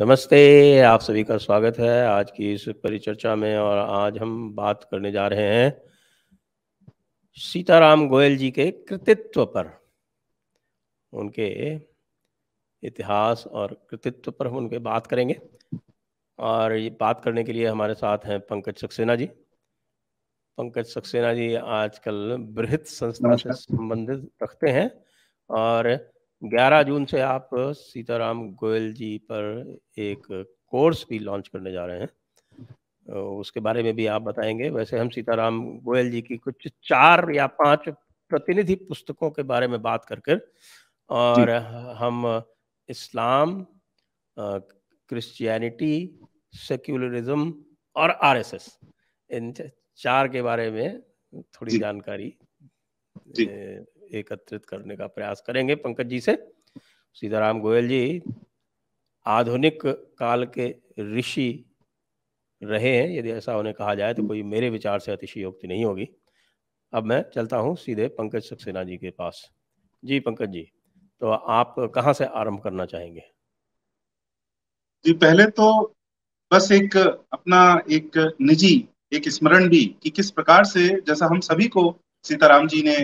नमस्ते, आप सभी का स्वागत है आज की इस परिचर्चा में। और आज हम बात करने जा रहे हैं सीताराम गोयल जी के कृतित्व पर, उनके इतिहास और कृतित्व पर हम उनके बात करेंगे। और ये बात करने के लिए हमारे साथ हैं पंकज सक्सेना जी। पंकज सक्सेना जी आजकल बृहत् संस्था से संबंधित रखते हैं और 11 जून से आप सीताराम गोयल जी पर एक कोर्स भी लॉन्च करने जा रहे हैं, उसके बारे में भी आप बताएंगे। वैसे हम सीताराम गोयल जी की कुछ 4 या 5 प्रतिनिधि पुस्तकों के बारे में बात करके और हम इस्लाम, क्रिश्चियनिटी, सेक्युलरिज्म और आरएसएस, इन 4 के बारे में थोड़ी जानकारी एकत्रित करने का प्रयास करेंगे पंकज जी से। सीताराम गोयल जी आधुनिक काल के ऋषि रहे हैं, यदि ऐसा उन्हें कहा जाए तो कोई मेरे विचार से अतिशयोक्ति नहीं होगी। अब मैं चलता हूं सीधे पंकज सक्सेना जी के पास। जी पंकज जी, तो आप कहां से आरंभ करना चाहेंगे? जी, पहले तो बस एक अपना एक निजी एक स्मरण भी कि किस प्रकार से, जैसा हम सभी को सीताराम जी ने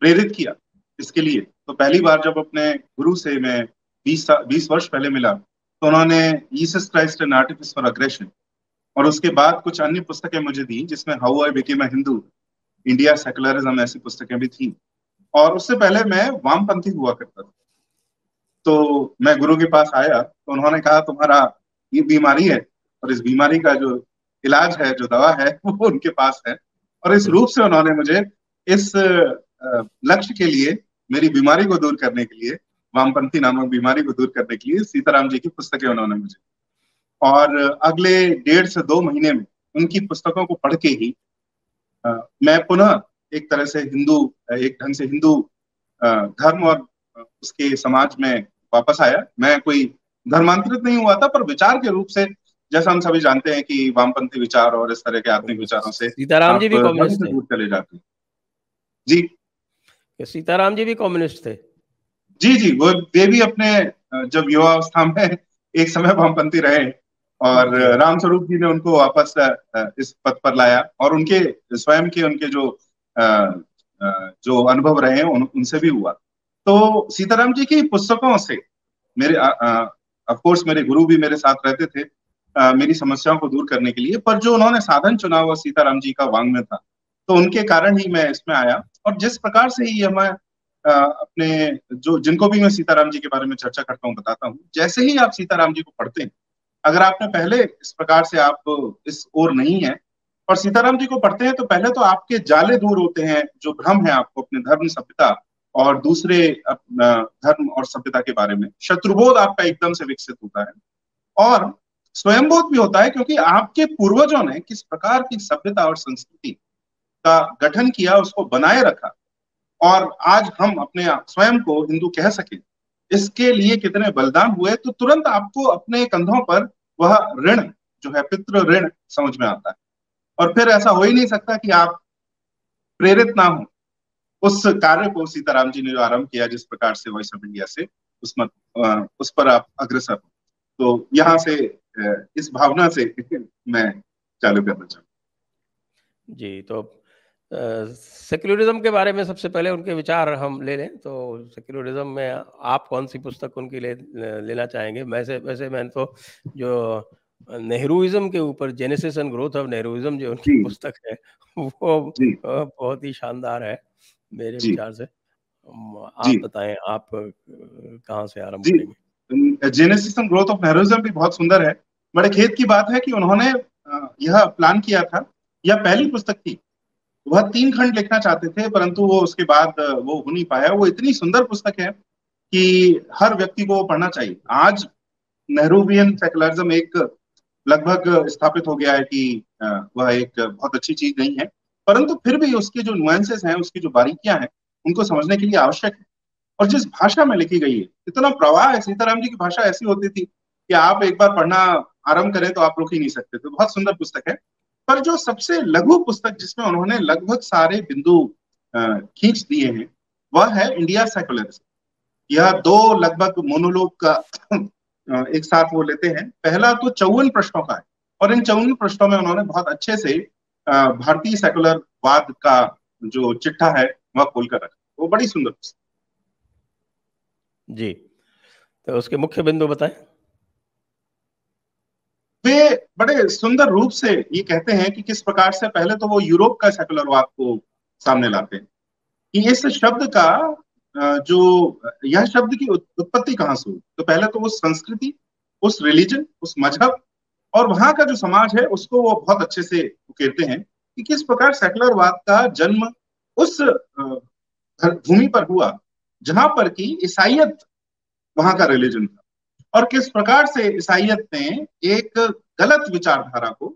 प्रेरित किया, इसके लिए तो पहली बार जब अपने गुरु से मैं 20 वर्ष पहले मिला तो उन्होंने Jesus Christ and artifice for aggression और उसके बाद कुछ अन्य पुस्तकें मुझे दी, जिसमें how I became a Hindu, India secularism, ऐसी पुस्तकें भी थी। और उससे पहले मैं वामपंथी हुआ करता था, तो मैं गुरु के पास आया तो उन्होंने कहा तुम्हारा ये बीमारी है और इस बीमारी का जो इलाज है, जो दवा है, वो उनके पास है। और इस रूप से उन्होंने मुझे इस लक्ष्य के लिए, मेरी बीमारी को दूर करने के लिए, वामपंथी नामक बीमारी को दूर करने के लिए सीताराम जी की पुस्तकें उन्होंने मुझे, और अगले 1.5 से 2 महीने में उनकी पुस्तकों को पढ़ के ही मैं पुनः एक तरह से हिंदू, एक ढंग से हिंदू धर्म और उसके समाज में वापस आया। मैं कोई धर्मांतरित नहीं हुआ था, पर विचार के रूप से, जैसा हम सभी जानते हैं कि वामपंथी विचार और इस तरह के आत्मिक विचारों से सीताराम जी भी दूर चले जाते हैं। जी, सीताराम जी भी कम्युनिस्ट थे। जी जी, वो भी अपने जब युवावस्था में एक समय वामपंथी रहे और रामस्वरूप जी ने उनको वापस इस पद पर लाया और उनके स्वयं के उनके जो अनुभव रहे उनसे भी हुआ। तो सीताराम जी की पुस्तकों से मेरे ऑफ कोर्स मेरे गुरु भी मेरे साथ रहते थे मेरी समस्याओं को दूर करने के लिए, पर जो उन्होंने साधन चुना हुआ सीताराम जी का वाङ्मय था, तो उनके कारण ही मैं इसमें आया। और जिस प्रकार से ही मैं अपने जो जिनको भी मैं सीताराम जी के बारे में चर्चा करता हूँ, बताता हूँ, जैसे ही आप सीताराम जी को पढ़ते हैं, अगर आपने पहले इस प्रकार से आप इस ओर नहीं है और सीताराम जी को पढ़ते हैं, तो पहले तो आपके जाले दूर होते हैं, जो भ्रम है आपको अपने धर्म, सभ्यता और दूसरे धर्म और सभ्यता के बारे में, शत्रुबोध आपका एकदम से विकसित होता है और स्वयंबोध भी होता है, क्योंकि आपके पूर्वजों ने किस प्रकार की सभ्यता और संस्कृति का गठन किया, उसको बनाए रखा और आज हम अपने स्वयं को हिंदू कह सके, इसके लिए कितने बलिदान हुए, तो तुरंत आपको अपने कंधों पर वह ऋण जो है, पितृ ऋण, समझ में आता है। और फिर ऐसा हो ही नहीं सकता कि आप प्रेरित ना हो उस कार्य को सीताराम जी ने जो आरंभ किया, जिस प्रकार से वॉइस ऑफ इंडिया से उस पर आप अग्रसर हो। तो यहाँ से इस भावना से मैं चालू करना चाहूंगा। जी, तो सेक्युलरिज्म के बारे में सबसे पहले उनके विचार हम ले लें, तो सेक्युलरिज्म में आप कौन सी पुस्तक उनकी लेना चाहेंगे? वैसे मैंने तो जो नेहरूइज्म के ऊपर, genesis and growth of Nehruism, जो उनकी पुस्तक है, वो बहुत ही शानदार है मेरे विचार से। आप बताएं, आप कहाँ से आरंभ करेंगे? Genesis and growth of Nehruism भी बहुत सुंदर है। बड़े खेद की बात है कि उन्होंने यह प्लान किया था, यह पहली पुस्तक थी, वह 3 खंड लिखना चाहते थे, परंतु वो उसके बाद वो हो नहीं पाया। वो इतनी सुंदर पुस्तक है कि हर व्यक्ति को पढ़ना चाहिए। आज नेहरूवियन सेकुलरिज्म एक लगभग स्थापित हो गया है कि वह एक बहुत अच्छी चीज नहीं है, परंतु फिर भी उसके जो नुएंसेस हैं, उसकी जो बारीकियां हैं, उनको समझने के लिए आवश्यक है। और जिस भाषा में लिखी गई है, इतना प्रवाह है। सीताराम जी की भाषा ऐसी होती थी कि आप एक बार पढ़ना आरम्भ करें तो आप रोक ही नहीं सकते। तो बहुत सुंदर पुस्तक है। पर जो सबसे लघु पुस्तक, जिसमें उन्होंने लगभग सारे बिंदु खींच दिए हैं, वह है इंडिया सेकुलरिस्ट। यह 2 लगभग मोनोलॉग का एक साथ वो लेते हैं। पहला तो 54 प्रश्नों का है और इन 54 प्रश्नों में उन्होंने बहुत अच्छे से भारतीय सेकुलर वाद का जो चिट्ठा है वह खोल कर रखा, वो बड़ी सुंदर जी। तो उसके मुख्य बिंदु बताएं। वे बड़े सुंदर रूप से ये कहते हैं कि किस प्रकार से पहले तो वो यूरोप का सेकुलरवाद को सामने लाते हैं कि इस शब्द का जो यह शब्द की उत्पत्ति कहाँ से हुई, तो पहले तो वो संस्कृति, उस रिलीजन, उस मजहब और वहां का जो समाज है उसको वो बहुत अच्छे से उकेरते हैं कि किस प्रकार सेकुलरवाद का जन्म उस भूमि पर हुआ जहां पर कि ईसाईयत वहां का रिलीजन था और किस प्रकार से ईसाईयत ने एक गलत विचारधारा को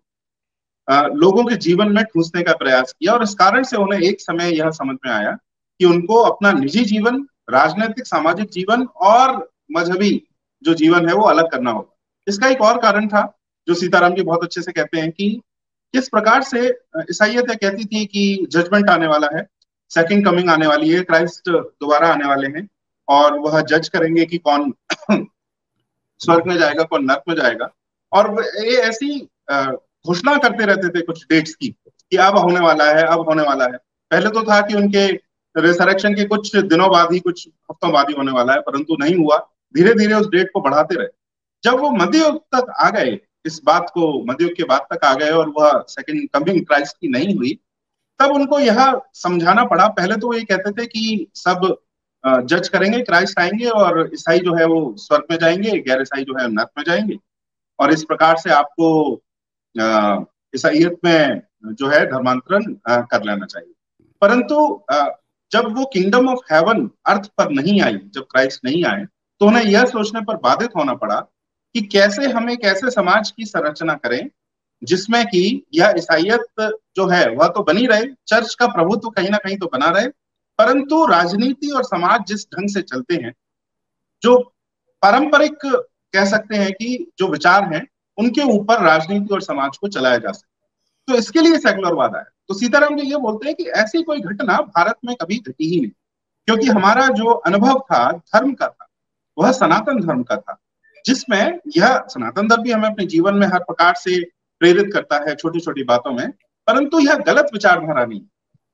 लोगों के जीवन में ठूसने का प्रयास किया और इस कारण से उन्हें एक समय यह समझ में आया कि उनको अपना निजी जीवन, राजनीतिक, सामाजिक जीवन और मजहबी जो जीवन है वो अलग करना होगा। इसका एक और कारण था जो सीताराम जी बहुत अच्छे से कहते हैं कि किस प्रकार से ईसाईयत यह कहती थी कि जजमेंट आने वाला है, सेकेंड कमिंग आने वाली है, क्राइस्ट दोबारा आने वाले हैं और वह जज करेंगे कि कौन स्वर्ग में जाएगा, कौन नर्क में जाएगा। और ये ऐसी घोषणा करते रहते थे कुछ डेट्स की कि अब होने वाला है, अब होने वाला है। पहले तो था कि उनके रिसरेक्शन के कुछ दिनों बाद ही, कुछ हफ्तों बाद ही होने वाला है, परंतु नहीं हुआ, धीरे धीरे उस डेट को बढ़ाते रहे। जब वो मध्ययुग तक आ गए, इस बात को मध्ययुग के बाद तक आ गए और वह सेकेंड कमिंग क्राइस्ट की नहीं हुई, तब उनको यह समझाना पड़ा। पहले तो वो ये कहते थे कि सब जज करेंगे, क्राइस्ट आएंगे और ईसाई जो है वो स्वर्ग में जाएंगे, गैर ईसाई जो है नर्क में जाएंगे और इस प्रकार से आपको ईसाईयत में जो है धर्मांतरण कर लेना चाहिए। परंतु जब वो किंगडम ऑफ हेवन अर्थ पर नहीं आई, जब क्राइस्ट नहीं आए, तो उन्हें यह सोचने पर बाधित होना पड़ा कि कैसे हम एक ऐसे समाज की संरचना करें जिसमें कि यह ईसाईयत जो है वह तो बनी रहे, चर्च का प्रभुत्व तो कहीं ना कहीं तो बना रहे, परंतु राजनीति और समाज जिस ढंग से चलते हैं, जो पारंपरिक कह सकते हैं कि जो विचार हैं, उनके ऊपर राजनीति और समाज को चलाया जा सके, तो इसके लिए सेकुलरवाद आया। तो सीताराम जी ये बोलते हैं कि ऐसी कोई घटना भारत में कभी घटी ही नहीं, क्योंकि हमारा जो अनुभव था धर्म का था, वह सनातन धर्म का था, जिसमें यह सनातन धर्म भी हमें अपने जीवन में हर प्रकार से प्रेरित करता है छोटी छोटी बातों में, परंतु यह गलत विचारधारा नहीं,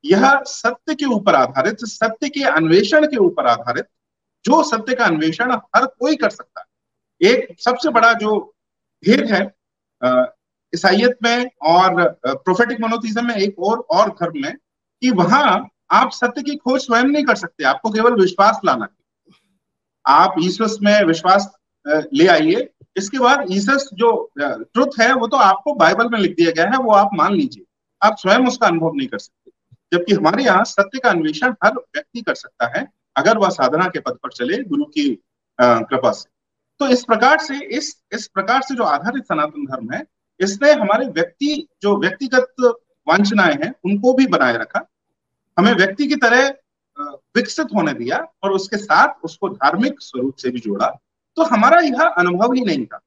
यह सत्य के ऊपर आधारित, सत्य के अन्वेषण के ऊपर आधारित, जो सत्य का अन्वेषण हर कोई कर सकता है। एक सबसे बड़ा जो भेद है ईसाईयत में और प्रोफेटिक मोनोथीज्म में, एक और धर्म में, कि वहां आप सत्य की खोज स्वयं नहीं कर सकते, आपको केवल विश्वास लाना है। आप ईसस में विश्वास ले आइए, इसके बाद ईसस जो ट्रुथ है वो तो आपको बाइबल में लिख दिया गया है, वो आप मान लीजिए, आप स्वयं उसका अनुभव नहीं कर सकते। जबकि हमारे यहाँ सत्य का अन्वेषण हर व्यक्ति कर सकता है अगर वह साधना के पद पर चले, गुरु की कृपा से। तो इस प्रकार से इस प्रकार से जो आधारित सनातन धर्म है, इसने हमारे व्यक्ति जो व्यक्तिगत वांछनाएं हैं उनको भी बनाए रखा, हमें व्यक्ति की तरह विकसित होने दिया और उसके साथ उसको धार्मिक स्वरूप से भी जोड़ा। तो हमारा यह अनुभव ही नहीं था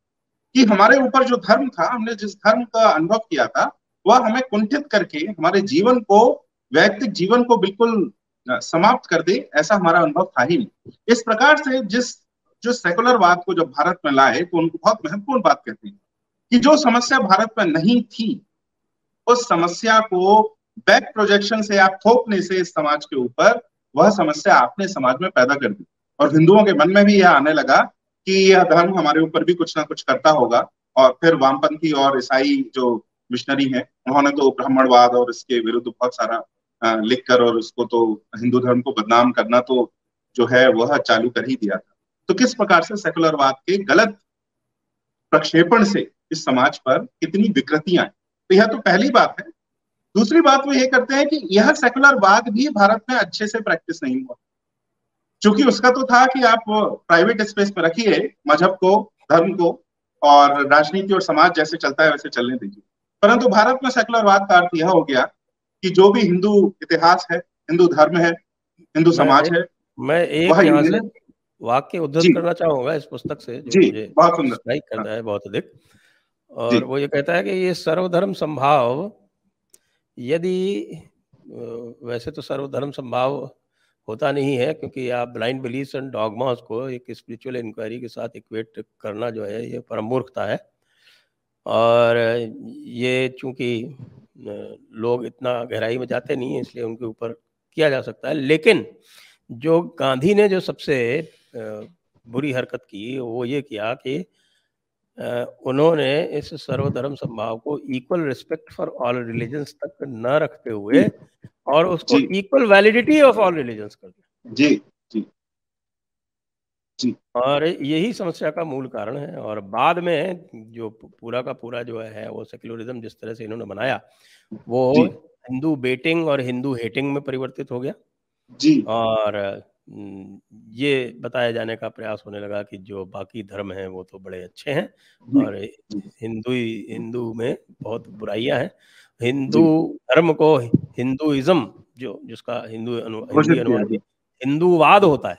कि हमारे ऊपर जो धर्म था, हमने जिस धर्म का अनुभव किया था, वह हमें कुंठित करके हमारे जीवन को, वैयक्तिक जीवन को बिल्कुल समाप्त कर दे, ऐसा हमारा अनुभव था ही नहीं। इस प्रकार से जो सेकुलरवाद को जब भारत में लाए तो उनको बहुत महत्वपूर्ण बात कहते हैं कि जो समस्या भारत में नहीं थी, उस समस्या को बैक प्रोजेक्शन से, आप थोपने से इस समाज के ऊपर, वह समस्या आपने समाज में पैदा कर दी। और हिंदुओं के मन में भी यह आने लगा कि यह धर्म हमारे ऊपर भी कुछ ना कुछ करता होगा। और फिर वामपंथी और ईसाई जो मिशनरी हैं, उन्होंने तो ब्राह्मणवाद और इसके विरुद्ध बहुत सारा लिख कर और उसको तो हिंदू धर्म को बदनाम करना तो जो है वह चालू कर ही दिया था। तो किस प्रकार से सेकुलरवाद के गलत प्रक्षेपण से इस समाज पर कितनी विकृतियां हैं, तो यह तो पहली बात है। दूसरी बात वो ये करते हैं कि यह सेकुलरवाद भी भारत में अच्छे से प्रैक्टिस नहीं हुआ, क्योंकि उसका तो था कि आप प्राइवेट स्पेस में रखिए मजहब को, धर्म को, और राजनीति और समाज जैसे चलता है वैसे चलने दीजिए। परंतु भारत में सेकुलरवाद का अर्थ यह हो गया कि जो भी हिंदू इतिहास है, हिंदू धर्म है, हिंदू समाज है, मैं एक वाक्य उद्धृत करना चाहूंगा इस पुस्तक से जो मुझे स्ट्राइक करता है बहुत अधिक, और वो ये कहता है कि ये सर्वधर्म संभाव, यदि वैसे तो सर्वधर्म संभाव होता नहीं है, क्योंकि आप ब्लाइंड बिलीफ्स एंड डॉगमास को एक स्पिरिचुअल इंक्वायरी के साथ इक्वेट करना जो है ये परम मूर्खता है। और ये चूँकि लोग इतना गहराई में जाते नहीं हैं इसलिए उनके ऊपर किया जा सकता है। लेकिन जो गांधी ने जो सबसे बुरी हरकत की वो ये किया कि उन्होंने इस सर्वधर्म समभाव को equal respect for all religions तक न रखते हुए और उसको equal validity of all religions कर दिया। जी जी जी। और यही समस्या का मूल कारण है। और बाद में जो पूरा का पूरा जो है वो सेक्युलरिज्म जिस तरह से इन्होंने बनाया वो हिंदू बेटिंग और हिंदू हेटिंग में परिवर्तित हो गया। जी। और ये बताया जाने का प्रयास होने लगा कि जो बाकी धर्म हैं वो तो बड़े अच्छे हैं और हिंदू में बहुत बुराइयां हैं। हिंदू धर्म को हिंदूइज्म जो जिसका हिंदू अनुवाद हिंदूवाद होता है,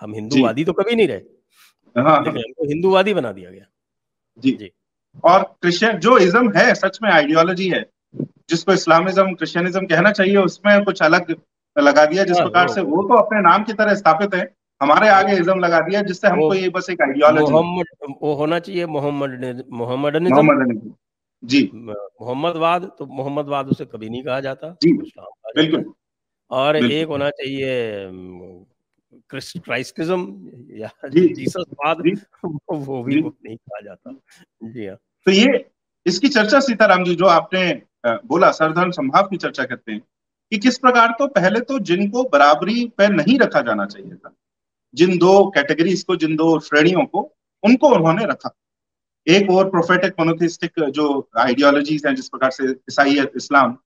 हम हिंदूवादी तो कभी नहीं रहे लेकिन हमको हिंदूवादी बना दिया गया। जी जी। और क्रिश्चियन जो इज्म है सच में आइडियोलॉजी है जिसको इस्लामिज्म क्रिश्चियनिज्म कहना चाहिए, उसमें कुछ अलग लगा दिया। जिस प्रकार से वो तो अपने नाम की तरह स्थापित है, हमारे आगे इज्म लगा दिया जिससे हमको ये बस एक आइडियोलॉजी वो होना चाहिए मोहम्मदनिज्म। जी। मोहम्मदवाद, तो मोहम्मदवाद उसे कभी नहीं कहा जाता। जी बिल्कुल। और एक होना चाहिए क्राइस्टिज्म या जीससवाद, वो भी नहीं कहा जाता। जी हाँ। तो ये इसकी चर्चा सीताराम जी जो आपने बोला सर्वधर्म समभाव की चर्चा करते हैं कि किस प्रकार तो पहले तो जिनको बराबरी पर नहीं रखा जाना चाहिए था, जिन दो कैटेगरीज को जिन दो श्रेणियों को उनको उन्होंने रखा। एक और प्रोफेटिक मोनोथिस्टिक जो आइडियोलॉजीज हैं जिस प्रकार से ईसाईयत इस्लाम,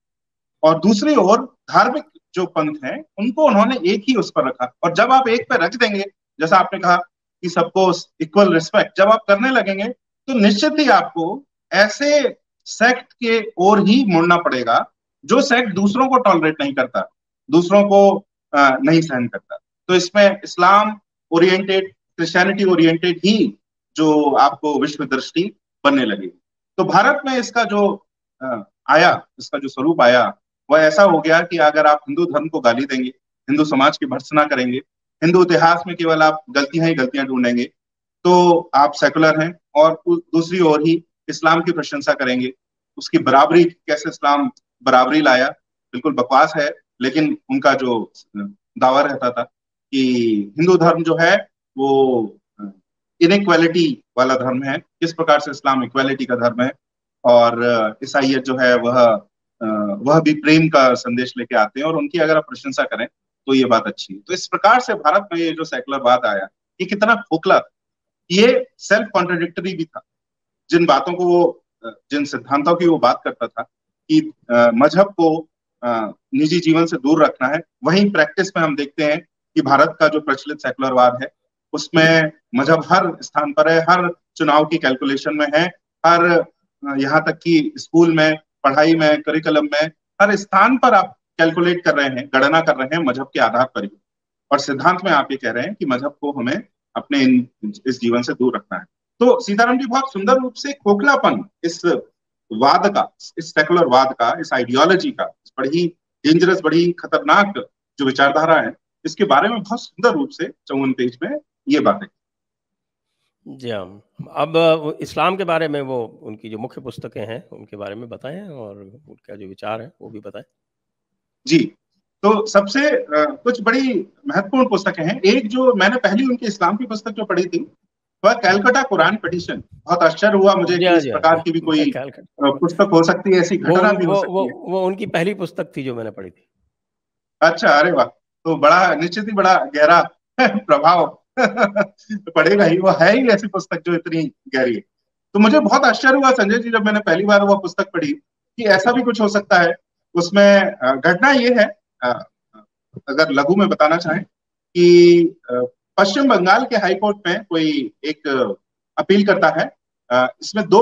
और दूसरी ओर धार्मिक जो पंथ हैं उनको उन्होंने एक ही उस पर रखा। और जब आप एक पर रख देंगे, जैसा आपने कहा कि सबको इक्वल रिस्पेक्ट जब आप करने लगेंगे तो निश्चित ही आपको ऐसे सेक्ट के ओर ही मुड़ना पड़ेगा जो सेक्ट दूसरों को टॉलरेट नहीं करता, दूसरों को नहीं सहन करता। तो इसमें इस्लाम ओरिएंटेड क्रिश्चियनिटी ओरिएंटेड ही जो आपको विश्व दृष्टि बनने लगेगी। तो भारत में इसका जो आया इसका जो स्वरूप आया वह ऐसा हो गया कि अगर आप हिंदू धर्म को गाली देंगे, हिंदू समाज की भर्त्सना करेंगे, हिंदू इतिहास में केवल आप गलतियां ही गलतियां ढूंढेंगे तो आप सेकुलर हैं, और दूसरी ओर ही इस्लाम की प्रशंसा करेंगे, उसकी बराबरी कैसे इस्लाम बराबरी लाया, बिल्कुल बकवास है। लेकिन उनका जो दावा रहता था कि हिंदू धर्म जो है वो इनइक्वालिटी वाला धर्म है, किस प्रकार से इस्लाम इक्वालिटी का धर्म है, और ईसाईयत जो है वह भी प्रेम का संदेश लेके आते हैं और उनकी अगर आप प्रशंसा करें तो ये बात अच्छी है। तो इस प्रकार से भारत में ये जो सेकुलरवाद आया ये कितना खोखला, ये सेल्फ कॉन्ट्रडिक्टरी भी था। जिन बातों को वो जिन सिद्धांतों की वो बात करता था कि मजहब को निजी जीवन से दूर रखना है, वहीं प्रैक्टिस में हम देखते हैं कि भारत का जो प्रचलित सेकुलरवाद है उसमें मजहब हर स्थान पर है, हर चुनाव की कैलकुलेशन में है, हर यहाँ तक कि स्कूल में पढ़ाई में करिकुलम में हर स्थान पर आप कैलकुलेट कर रहे हैं, गणना कर रहे हैं मजहब के आधार पर ही। और सिद्धांत में आप ये कह रहे हैं कि मजहब को हमें अपने इस जीवन से दूर रखना है। तो सीताराम जी बहुत सुंदर रूप से खोखलापन इस वाद का, इस सेकुलर वाद का, इस आइडियोलॉजी का, इस बड़ी डेंजरस बड़ी खतरनाक जो विचारधारा है इसके बारे में बहुत सुंदर रूप से 54 पेज में ये बातें। जी हाँ। अब इस्लाम के बारे में वो उनकी जो मुख्य पुस्तकें हैं उनके बारे में बताएं और उनका जो विचार है वो भी बताएं। जी। तो सबसे कुछ बड़ी महत्वपूर्ण पुस्तकें हैं। एक जो मैंने पहली उनके इस्लाम की पुस्तक जो पढ़ी थी वह कैलकाटा कुरान पिटीशन। बहुत आश्चर्य हुआ मुझे कि इस प्रकार की भी कोई पुस्तक हो सकती है, ऐसी घटना भी हो सकती है। वो उनकी पहली पुस्तक थी जो मैंने पढ़ी थी। अच्छा, अरे वाह। तो बड़ा निश्चित ही बड़ा गहरा प्रभाव पड़ेगा ही, वो है ही ऐसी पुस्तक जो इतनी गहरी है। तो मुझे बहुत आश्चर्य हुआ संजय जी जब मैंने पहली बार वह पुस्तक पढ़ी कि ऐसा भी कुछ हो सकता है। उसमें घटना ये है, अगर लघु में बताना चाहें, कि पश्चिम बंगाल के हाईकोर्ट में कोई एक अपील करता है। इसमें दो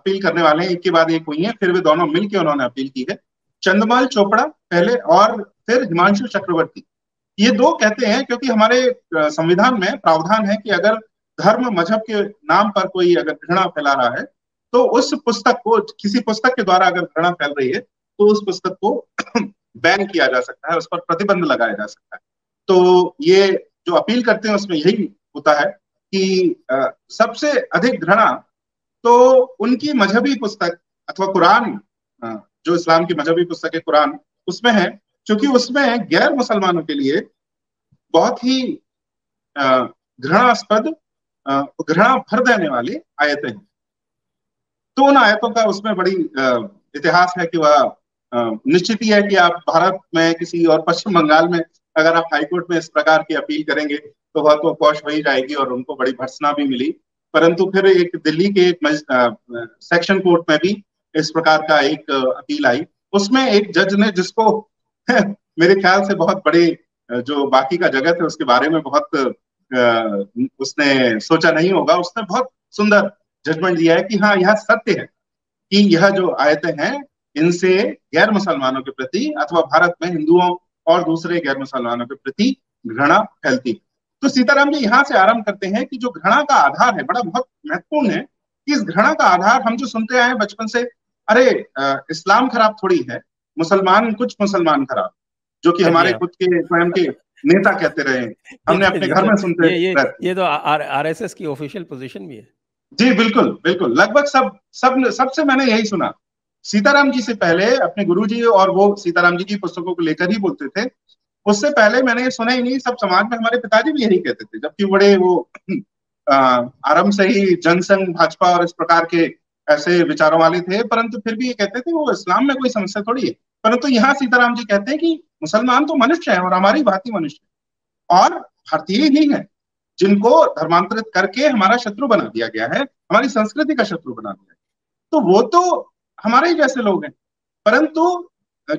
अपील करने वाले हैं, एक के बाद एक हुई है, फिर वे दोनों मिलकर उन्होंने अपील की है। चंदबाल चोपड़ा पहले और फिर हिमांशु चक्रवर्ती, ये दो कहते हैं क्योंकि हमारे संविधान में प्रावधान है कि अगर धर्म मजहब के नाम पर कोई अगर घृणा फैला रहा है तो उस पुस्तक को, किसी पुस्तक के द्वारा अगर घृणा फैल रही है तो उस पुस्तक को बैन किया जा सकता है, उस पर प्रतिबंध लगाया जा सकता है। तो ये जो अपील करते हैं उसमें यही होता है कि सबसे अधिक घृणा तो उनकी मजहबी पुस्तक अथवा कुरान, जो इस्लाम की मजहबी पुस्तक है कुरान, उसमें है, क्योंकि उसमें गैर मुसलमानों के लिए बहुत ही घृणास्पद, घृणा भर देने वाली आयतें हैं। तो उन आयतों का उसमें बड़ी इतिहास है कि वह निश्चित ही है कि आप भारत में किसी और पश्चिम बंगाल में अगर आप हाईकोर्ट में इस प्रकार की अपील करेंगे तो वह तो पौष वही जाएगी और उनको बड़ी भर्सना भी मिली। परंतु फिर एक दिल्ली के एक सेक्शन कोर्ट में भी इस प्रकार का एक अपील आई, उसमें एक जज ने, जिसको मेरे ख्याल से बहुत बड़े जो बाकी का जगत है उसके बारे में बहुत उसने सोचा नहीं होगा, उसने बहुत सुंदर जजमेंट दिया है कि हाँ, यह सत्य है कि यह जो आयतें हैं इनसे गैर मुसलमानों के प्रति अथवा भारत में हिंदुओं और दूसरे गैर मुसलमानों के प्रति घृणा फैलती है। तो सीताराम जी यहाँ से आरंभ करते हैं कि जो घृणा का आधार है, बड़ा बहुत महत्वपूर्ण है कि इस घृणा का आधार हम जो सुनते आए बचपन से, अरे इस्लाम खराब थोड़ी है, मुसलमान, कुछ मुसलमान खराब, जो कि हमारे खुद के स्वयं के नेता कहते रहे, हमने अपने घर में सुनते हैं। ये तो आरएसएस की ऑफिशियल पोजीशन भी है। जी बिल्कुल बिल्कुल, लगभग सबसे मैंने यही सुना। सीताराम जी से पहले अपने गुरुजी, और वो सीताराम जी की पुस्तकों को लेकर ही बोलते थे, उससे पहले मैंने ये सुना ही नहीं। सब समाज में हमारे पिताजी भी यही कहते थे, जबकि बड़े वो आरंभ से ही जनसंघ, भाजपा और इस प्रकार के ऐसे विचारों वाले थे, परंतु फिर भी ये कहते थे वो इस्लाम में कोई समस्या थोड़ी है। परंतु यहाँ सीताराम जी कहते हैं कि मुसलमान तो मनुष्य हैं और हमारी भांति मनुष्य हैं और भारतीय ही हैं, जिनको धर्मांतरित करके हमारा शत्रु बना दिया गया है, हमारी संस्कृति का शत्रु बना दिया है। तो वो तो हमारे ही जैसे लोग हैं, परंतु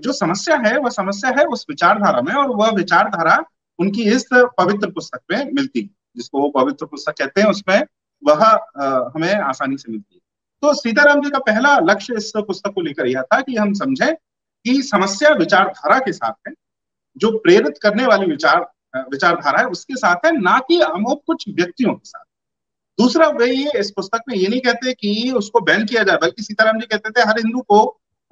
जो समस्या है वह समस्या है उस विचारधारा में, और वह विचारधारा उनकी इस पवित्र पुस्तक में मिलती है, जिसको वो पवित्र पुस्तक कहते हैं, उसमें वह हमें आसानी से मिलती है। तो सीताराम जी का पहला लक्ष्य इस पुस्तक को लेकर यह था कि हम समझें कि समस्या विचारधारा के साथ है, जो प्रेरित करने वाली विचारधारा है उसके साथ है, ना कि अमुक कुछ व्यक्तियों के साथ। दूसरा, वे ये इस पुस्तक में ये नहीं कहते कि उसको बैन किया जाए, बल्कि सीताराम जी कहते थे हर हिंदू को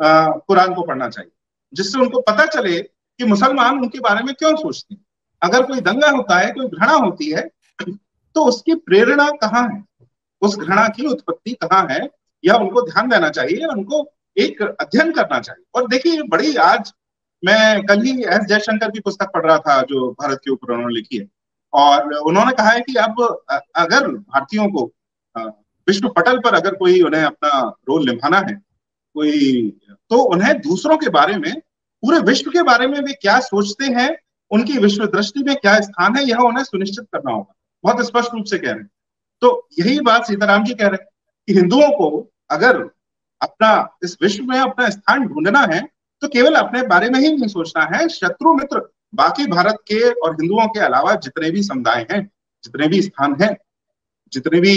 कुरान को पढ़ना चाहिए, जिससे उनको पता चले कि मुसलमान उनके बारे में क्यों सोचते हैं। अगर कोई दंगा होता है, कोई घृणा होती है, तो उसकी प्रेरणा कहाँ है, उस घृणा की उत्पत्ति कहाँ है, यह उनको ध्यान देना चाहिए, उनको एक अध्ययन करना चाहिए। और देखिए, बड़ी आज मैं कल ही एस जयशंकर की पुस्तक पढ़ रहा था, जो भारत के ऊपर उन्होंने लिखी है, और उन्होंने कहा है कि अब अगर भारतीयों को विश्व पटल पर अगर कोई उन्हें अपना रोल निभाना है कोई, तो उन्हें दूसरों के बारे में, पूरे विश्व के बारे में वे क्या सोचते हैं, उनकी विश्व दृष्टि में क्या स्थान है, यह उन्हें सुनिश्चित करना होगा। बहुत स्पष्ट रूप से कह रहे हैं। तो यही बात सीताराम जी कह रहे हैं कि हिंदुओं को अगर अपना इस विश्व में अपना स्थान ढूंढना है तो केवल अपने बारे में ही नहीं सोचना है, शत्रु मित्र बाकी भारत के और हिंदुओं के अलावा जितने भी समुदाय हैं, जितने भी स्थान हैं, जितने भी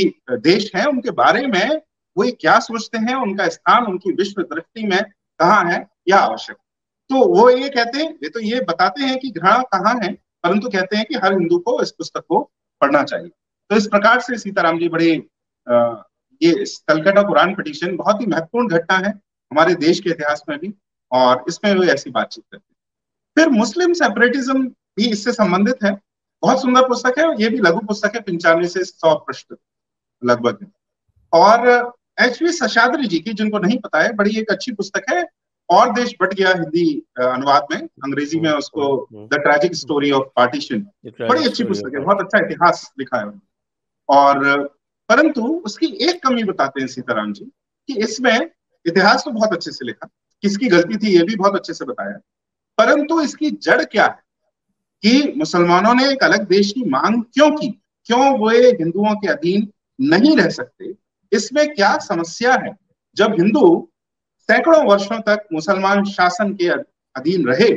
देश हैं, उनके बारे में वो क्या सोचते हैं, उनका स्थान उनकी विश्व दृष्टि में कहाँ है, यह आवश्यक। तो वो ये कहते हैं, वे तो ये बताते हैं कि घृणा कहाँ है, परंतु कहते हैं कि हर हिंदू को इस पुस्तक को पढ़ना चाहिए। तो इस प्रकार से सीताराम जी बड़े ये कलकत्ता कुरान पिटीशन बहुत ही महत्वपूर्ण घटना है हमारे देश के इतिहास में भी, और इसमें वो ऐसी बातचीत करते हैं। फिर मुस्लिम सेपरेटिज्म भी इससे संबंधित है, बहुत सुंदर पुस्तक है, ये भी लघु पुस्तक है, 95 से 100 पृष्ठ लगभग। और एच वी शशाद्री जी की, जिनको नहीं पता है, बड़ी एक अच्छी पुस्तक है, और देश बट गया हिंदी अनुवाद में, अंग्रेजी में उसको the tragic story of partition, बड़ी अच्छी पुस्तक है, बहुत अच्छा इतिहास लिखा है। और परंतु उसकी एक कमी बताते हैं सीताराम जी कि इसमें इतिहास तो बहुत अच्छे से लिखा, किसकी गलती थी ये भी बहुत अच्छे से बताया, परंतु इसकी जड़ क्या है, कि मुसलमानों ने एक अलग देश की मांग क्यों की, क्यों वे हिंदुओं के अधीन नहीं रह सकते, इसमें क्या समस्या है। जब हिंदू सैकड़ों वर्षों तक मुसलमान शासन के अधीन रहे,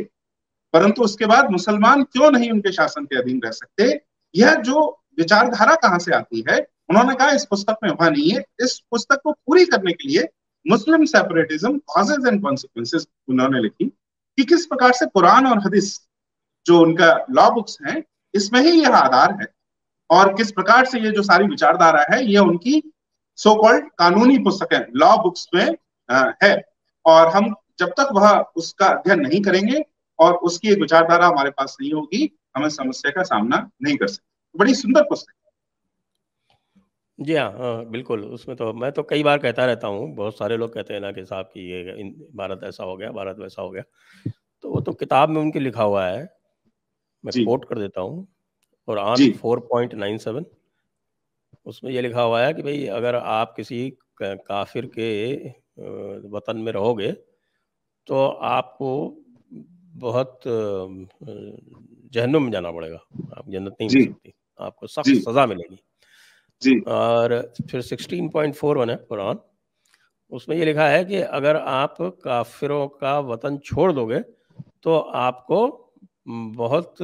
परंतु उसके बाद मुसलमान क्यों नहीं उनके शासन के अधीन रह सकते, यह जो विचारधारा कहाँ से आती है, उन्होंने कहा इस पुस्तक में वहां नहीं है। इस पुस्तक को पूरी करने के लिए Muslim separatism causes and consequences उन्होंने लिखी, कि किस प्रकार से कुरान और हदीस, जो उनका लॉ बुक्स हैं, इसमें ही यह आधार है, और किस प्रकार से ये जो सारी विचारधारा है ये उनकी सो कॉल्ड कानूनी पुस्तकें, लॉ बुक्स में है। और हम जब तक वह उसका अध्ययन नहीं करेंगे और उसकी एक विचारधारा हमारे पास नहीं होगी, हम इस समस्या का सामना नहीं कर सकते। बड़ी सुंदर पुस्तक। जी हाँ, बिल्कुल। उसमें तो मैं तो कई बार कहता रहता हूँ, बहुत सारे लोग कहते हैं ना कि साहब कि ये भारत ऐसा हो गया, भारत वैसा हो गया, तो वो तो किताब में उनके लिखा हुआ है। मैं कोट कर देता हूँ, कुरान 4.97 उसमें ये लिखा हुआ है कि भाई अगर आप किसी काफिर के वतन में रहोगे तो आपको बहुत जहन्नुम में जाना पड़ेगा, आप जन्नत नहीं मिल सकती, आपको सख्त सजा मिलेगी। और फिर 16.41 है कुरान, उसमें ये लिखा है कि अगर आप काफिरों का वतन छोड़ दोगे तो आपको बहुत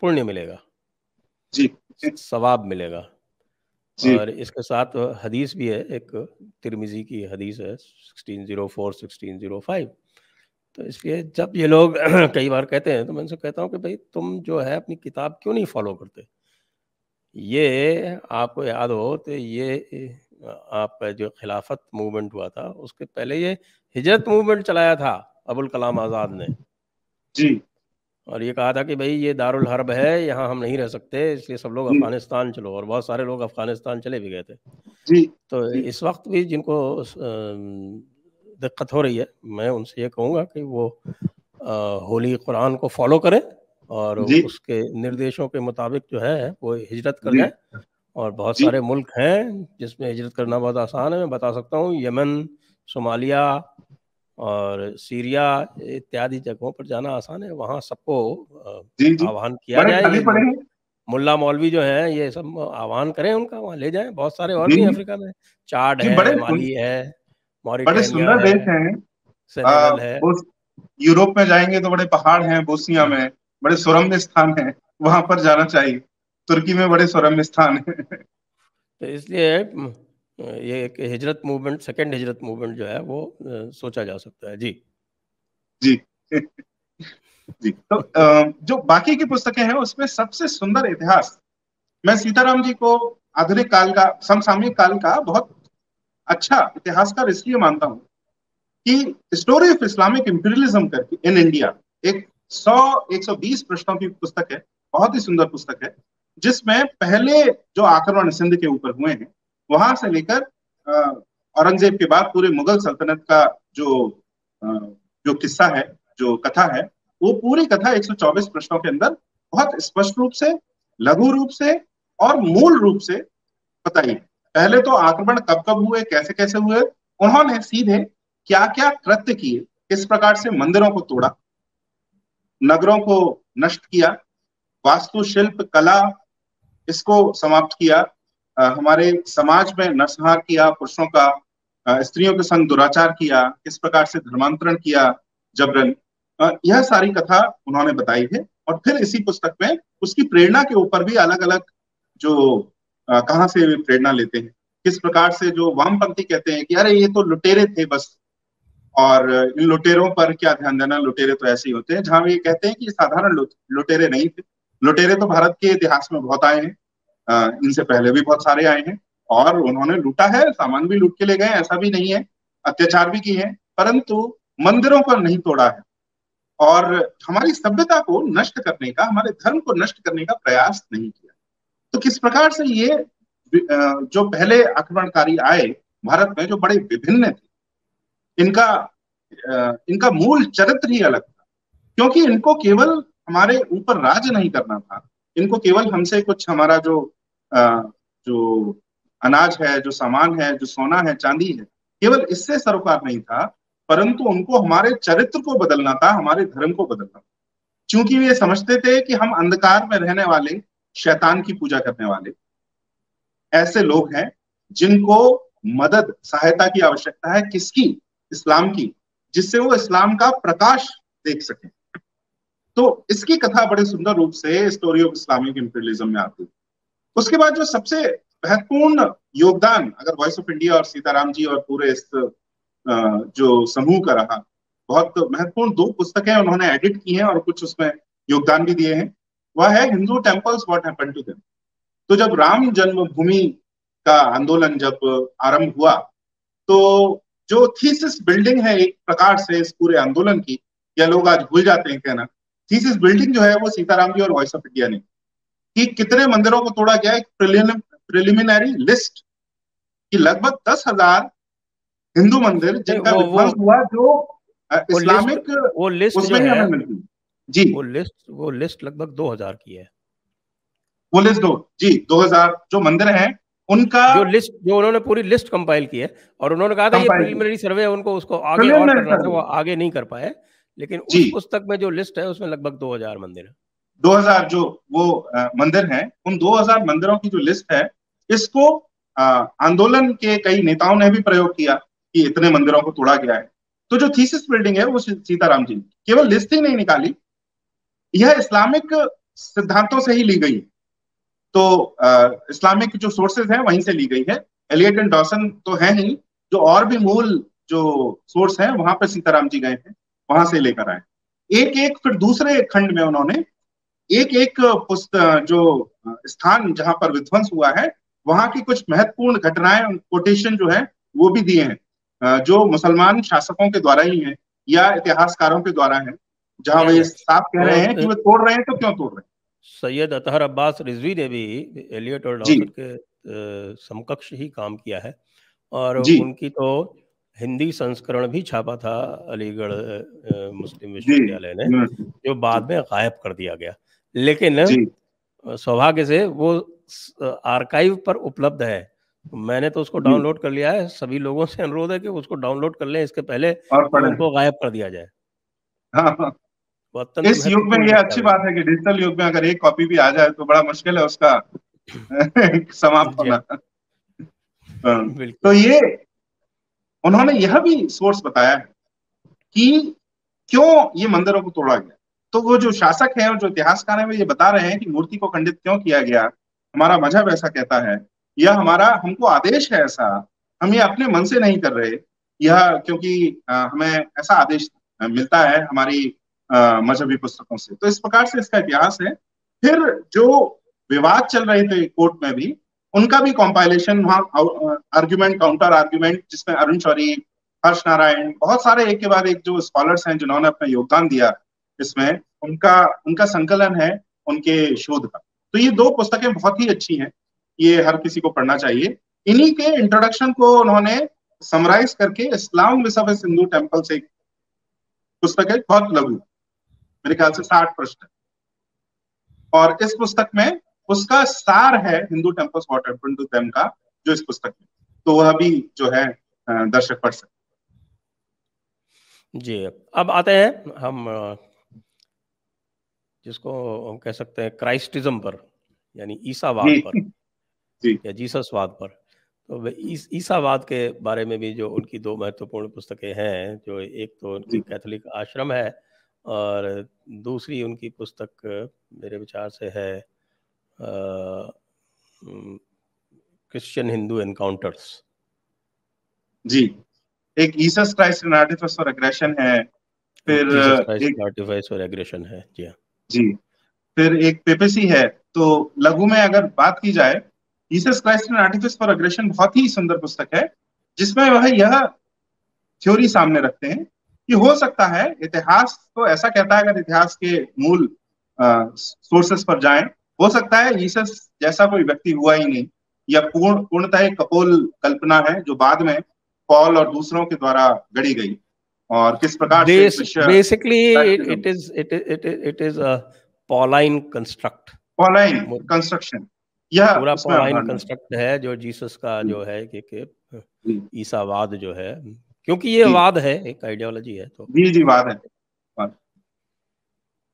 पुण्य मिलेगा, सवाब मिलेगा। और इसके साथ हदीस भी है, एक तिरमिजी की हदीस है 1604-1605। तो इसलिए जब ये लोग कई बार कहते हैं तो मैं उनसे कहता हूँ कि भाई तुम जो है अपनी किताब क्यों नहीं फॉलो करते। ये आपको याद हो तो ये आपका जो खिलाफत मूवमेंट हुआ था उसके पहले ये हिजरत मूवमेंट चलाया था अबुल कलाम आज़ाद ने और ये कहा था कि भाई ये दारुल हर्ब है, यहाँ हम नहीं रह सकते, इसलिए सब लोग अफगानिस्तान चलो। और बहुत सारे लोग अफगानिस्तान चले भी गए थे। तो इस वक्त भी जिनको दिक्कत हो रही है, मैं उनसे ये कहूँगा कि वो होली कुरान को फॉलो करें और उसके निर्देशों के मुताबिक जो है वो हिजरत कर जाए। और बहुत सारे मुल्क हैं जिसमें हिजरत करना बहुत आसान है। मैं बता सकता हूँ, यमन, सोमालिया और सीरिया इत्यादि जगहों पर जाना आसान है। वहाँ सबको आह्वान किया जाए, मुल्ला मौलवी जो हैं ये सब आह्वान करें, उनका वहाँ ले जाएं। बहुत सारे और भी अफ्रीका में चाड है, माली है, मॉरिटानिया है, सेनेगल है। यूरोप में जाएंगे तो बड़े पहाड़ हैं, बोस्निया में बड़े सुरम्य स्थान है, वहां पर जाना चाहिए। तुर्की में बड़े सुरम्य स्थान है। तो इसलिए ये एक हिजरत मूवमेंट, सेकंड हिजरत मूवमेंट जो है वो सोचा जा सकता है। जी जी जी। तो जो बाकी की पुस्तकें हैं उसमें सबसे सुंदर इतिहास, मैं सीताराम जी को आधुनिक काल का, समसामयिक काल का बहुत अच्छा इतिहासकार इसलिए मानता हूँ कि स्टोरी ऑफ इस्लामिक इंपीरियलिज्म करके इन इंडिया, एक 100-120 पृष्ठों की पुस्तक है, बहुत ही सुंदर पुस्तक है, जिसमें पहले जो आक्रमण सिंध के ऊपर हुए हैं वहां से लेकर औरंगजेब के बाद पूरे मुगल सल्तनत का जो किस्सा है, जो कथा है, वो पूरी कथा 124 पृष्ठों के अंदर बहुत स्पष्ट रूप से, लघु रूप से और मूल रूप से बताई। पहले तो आक्रमण कब कब हुए, कैसे कैसे हुए, उन्होंने सीधे क्या क्या कृत्य किए, किस प्रकार से मंदिरों को तोड़ा, नगरों को नष्ट किया, वास्तुशिल्प कला इसको समाप्त किया, हमारे समाज में नरसंहार किया, पुरुषों का स्त्रियों के संग दुराचार किया, किस प्रकार से धर्मांतरण किया जबरन, यह सारी कथा उन्होंने बताई है। और फिर इसी पुस्तक में उसकी प्रेरणा के ऊपर भी अलग अलग जो कहाँ से वे प्रेरणा लेते हैं, किस प्रकार से जो वामपंथी कहते हैं कि अरे ये तो लुटेरे थे बस, और इन लुटेरों पर क्या ध्यान देना, लुटेरे तो ऐसे ही होते हैं, जहां ये कहते हैं कि साधारण लुटेरे नहीं थे, लुटेरे तो भारत के इतिहास में बहुत आए हैं, इनसे पहले भी बहुत सारे आए हैं, और उन्होंने लूटा है, सामान भी लूट के ले गए, ऐसा भी नहीं है, अत्याचार भी किए हैं, परंतु मंदिरों को नहीं तोड़ा है और हमारी सभ्यता को नष्ट करने का, हमारे धर्म को नष्ट करने का प्रयास नहीं किया। तो किस प्रकार से ये जो पहले आक्रमणकारी आए भारत में, जो बड़े विभिन्न थे, इनका मूल चरित्र ही अलग था, क्योंकि इनको केवल हमारे ऊपर राज नहीं करना था, इनको केवल हमसे कुछ, हमारा जो अनाज है, जो सामान है, जो सोना है, चांदी है, केवल इससे सरोकार नहीं था, परंतु उनको हमारे चरित्र को बदलना था, हमारे धर्म को बदलना था। क्योंकि वे समझते थे कि हम अंधकार में रहने वाले, शैतान की पूजा करने वाले ऐसे लोग हैं जिनको मदद, सहायता की आवश्यकता है, किसकी, इस्लाम की, जिससे वो इस्लाम का प्रकाश देख सके। तो इसकी कथा बड़े सुंदर रूप से स्टोरी ऑफ इस्लामिक इंपीरियलिज्म में आती है। उसके बाद जो सबसे महत्वपूर्ण योगदान अगर वॉइस ऑफ इंडिया और सीताराम जी और पूरे इस जो समूह का रहा, बहुत महत्वपूर्ण दो पुस्तकें उन्होंने एडिट की हैं और कुछ उसमें योगदान भी दिए हैं, वह है Hindu temples what happened to them. तो जब राम जन्मभूमि का आंदोलन जब आरंभ हुआ तो जो थीसिस बिल्डिंग है एक प्रकार से इस पूरे आंदोलन की, या लोग आज भूल जाते हैं कहना, थीसिस बिल्डिंग जो है वो सीताराम जी और वॉइस ऑफ इंडिया ने कि कितने मंदिरों को तोड़ा गया, एक प्रिलिमिनरी लिस्ट कि लगभग 10,000 हिंदू मंदिर जिनका विध्वंस हुआ जो इस्लामिक वो लिस्ट लगभग 2000 की है। वो लिस्ट 2000 जो मंदिर हैं उनका जो उन्होंने पूरी लिस्ट कंपाइल की है और उन्होंने कहा था ये प्रीलिमिनरी सर्वे है, उनको उसको आगे और करना था, वो आगे नहीं कर पाए, लेकिन उस पुस्तक में जो लिस्ट है उसमें लगभग 2000 मंदिर है। 2000 जो वो मंदिर हैं, उन 2000 मंदिरों की जो लिस्ट है इसको आंदोलन के कई नेताओं ने भी प्रयोग किया कि इतने मंदिरों को तोड़ा गया है। तो जो थीसिस बिल्डिंग है वो सीताराम जी केवल लिस्ट ही नहीं निकाली, यह इस्लामिक सिद्धांतों से ही ली गई है। तो इस्लामिक जो सोर्सेज हैं वहीं से ली गई है। एलियट एंड डॉसन तो है ही, जो और भी मूल जो सोर्स हैं वहां पर सीताराम जी गए थे, वहां से लेकर आए। एक एक फिर दूसरे खंड में उन्होंने एक एक जो स्थान जहां पर विध्वंस हुआ है वहां की कुछ महत्वपूर्ण घटनाएं कोटेशन जो है वो भी दिए हैं, जो मुसलमान शासकों के द्वारा ही है या इतिहासकारों के द्वारा है, जहां वे साफ कह रहे हैं कि वे तोड़ रहे हैं तो क्यों तोड़ रहे हैं। सैयद अतहर अब्बास रिजवी ने भी एलियट और डॉसन के समकक्ष ही काम किया है और उनकी तो हिंदी संस्करण भी छापा था अलीगढ़ मुस्लिम विश्वविद्यालय ने, जो बाद में गायब कर दिया गया, लेकिन सौभाग्य से वो आर्काइव पर उपलब्ध है। मैंने तो उसको डाउनलोड कर लिया है, सभी लोगों से अनुरोध है कि उसको डाउनलोड कर लें इसके पहले उनको गायब कर दिया जाए। हाँ। इस युग में यह अच्छी बात है कि डिजिटल युग में अगर एक कॉपी भी आ जाए तो बड़ा मुश्किल है उसका समाप्त होना। तो ये उन्होंने यह भी सोर्स बताया कि क्यों ये मंदिरों को तोड़ा गया। तो वो जो शासक हैं और जो इतिहासकार हैं वो ये बता रहे हैं कि मूर्ति को खंडित क्यों किया गया, हमारा मजहब ऐसा कहता है या हमारा हमको आदेश है ऐसा, हम ये अपने मन से नहीं कर रहे, यह क्योंकि हमें ऐसा आदेश मिलता है हमारी मजहबी पुस्तकों से। तो इस प्रकार से इसका इतिहास है। फिर जो विवाद चल रहे थे कोर्ट में भी, उनका भी कॉम्पाइलेशन वहाँ, आर्ग्यूमेंट काउंटर आर्ग्यूमेंट, जिसमें अरुण शौरी, हर्ष नारायण, बहुत सारे एक के बाद एक जो स्कॉलर्स हैं जिन्होंने अपना योगदान दिया इसमें, उनका संकलन है उनके शोध का। तो ये दो पुस्तकें बहुत ही अच्छी हैं, ये हर किसी को पढ़ना चाहिए। इन्हीं के इंट्रोडक्शन को उन्होंने समराइज करके इस्लाम विसर्विस हिंदू टेम्पल्स, एक पुस्तक है बहुत लघु, मेरे ख्याल से 60 प्रश्न, और इस पुस्तक में उसका सार है Hindu temples what happened to them का, जो इस पुस्तक में, तो वह भी जो है दर्शक पढ़ सकते जी। अब आते हैं हम जिसको हम कह सकते हैं क्राइस्टिज्म पर, यानी ईसावाद पर या जीससवाद पर। तो ईसावाद के बारे में भी जो उनकी दो महत्वपूर्ण पुस्तकें हैं, जो एक तो उनकी कैथोलिक आश्रम है और दूसरी उनकी पुस्तक मेरे विचार से है क्रिश्चियन हिंदू एनकाउंटर्स। जी, एक Jesus Christ and artifice for aggression है, फिर एक आर्टिफिस फॉर एग्रेशन है जी, फिर एक पेपेसी है। तो लघु में अगर बात की जाए, Jesus Christ and artifice for aggression बहुत ही सुंदर पुस्तक है, जिसमें वह यह थ्योरी सामने रखते हैं कि हो सकता है इतिहास तो ऐसा कहता है, अगर इतिहास के मूल सोर्सेस पर जाएं, हो सकता है जीसस जैसा कोई व्यक्ति हुआ ही नहीं या पूर्णतः कपोल कल्पना है जो बाद में पॉल और दूसरों के द्वारा गढ़ी गई। और किस प्रकार basically it is a Pauline construct, Pauline construction, यह पूरा पॉलाइन कंस्ट्रक्ट है जो जीसस का जो है कि ईसावाद जो है, क्योंकि ये वाद है, एक आइडियोलॉजी है। तो जी वाद है।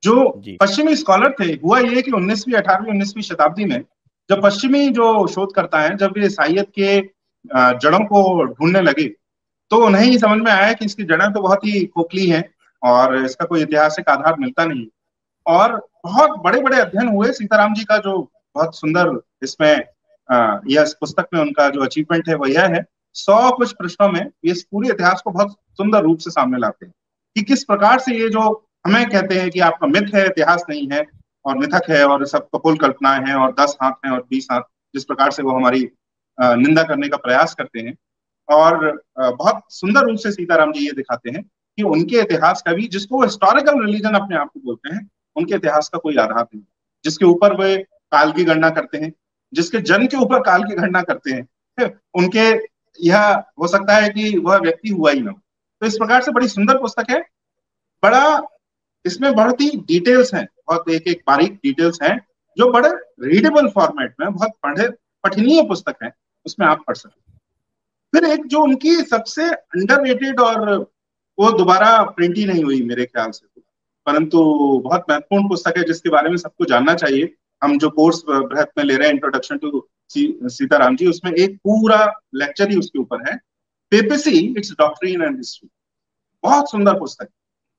जो पश्चिमी स्कॉलर थे, हुआ ये कि 19वीं 18वीं 19वीं शताब्दी में जब पश्चिमी जो शोधकर्ता हैं, जब ये ईसाईयत के जड़ों को ढूंढने लगे तो उन्हें ही समझ में आया कि इसकी जड़ें तो बहुत ही खोखली हैं और इसका कोई ऐतिहासिक आधार मिलता नहीं। और बहुत बड़े बड़े अध्ययन हुए सीताराम जी का, जो बहुत सुंदर इसमें इस पुस्तक में उनका जो अचीवमेंट है वह यह है, 100 कुछ प्रश्नों में ये पूरे इतिहास को बहुत सुंदर रूप से सामने लाते हैं कि किस प्रकार से ये जो हमें कहते हैं कि आपका मिथ है, इतिहास नहीं है और मिथक है और सब कपोल कल्पनाएं हैं और 10 हाथ हैं और 20 हाथ, जिस प्रकार से वो हमारी निंदा करने का प्रयास करते हैं। और बहुत सुंदर रूप से सीताराम जी ये दिखाते हैं कि उनके इतिहास का भी, जिसको हिस्टोरिकल रिलीजन अपने आप को बोलते हैं, उनके इतिहास का कोई आधार नहीं, जिसके ऊपर वे काल की गणना करते हैं, जिसके जन्म के ऊपर काल की गणना करते हैं, उनके यह हो सकता है कि वह व्यक्ति हुआ ही ना हो। तो इस प्रकार से बड़ी सुंदर पुस्तक है, बड़ा इसमें बढ़ती डिटेल्स हैं, बहुत एक एक बारीक डिटेल्स हैं, जो बड़े रीडेबल फॉर्मेट में बहुत पठनीय पुस्तक है, उसमें आप पढ़ सकते हैं। फिर एक जो उनकी सबसे अंडररेटेड, और वो दोबारा प्रिंट ही नहीं हुई मेरे ख्याल से, परंतु बहुत महत्वपूर्ण पुस्तक है जिसके बारे में सबको जानना चाहिए। हम जो कोर्स बृहत् में ले रहे हैं, इंट्रोडक्शन टू सीताराम जी, उसमें एक पूरा लेक्चर ही उसके ऊपर है, papacy its doctrine and history. बहुत सुंदर पुस्तक।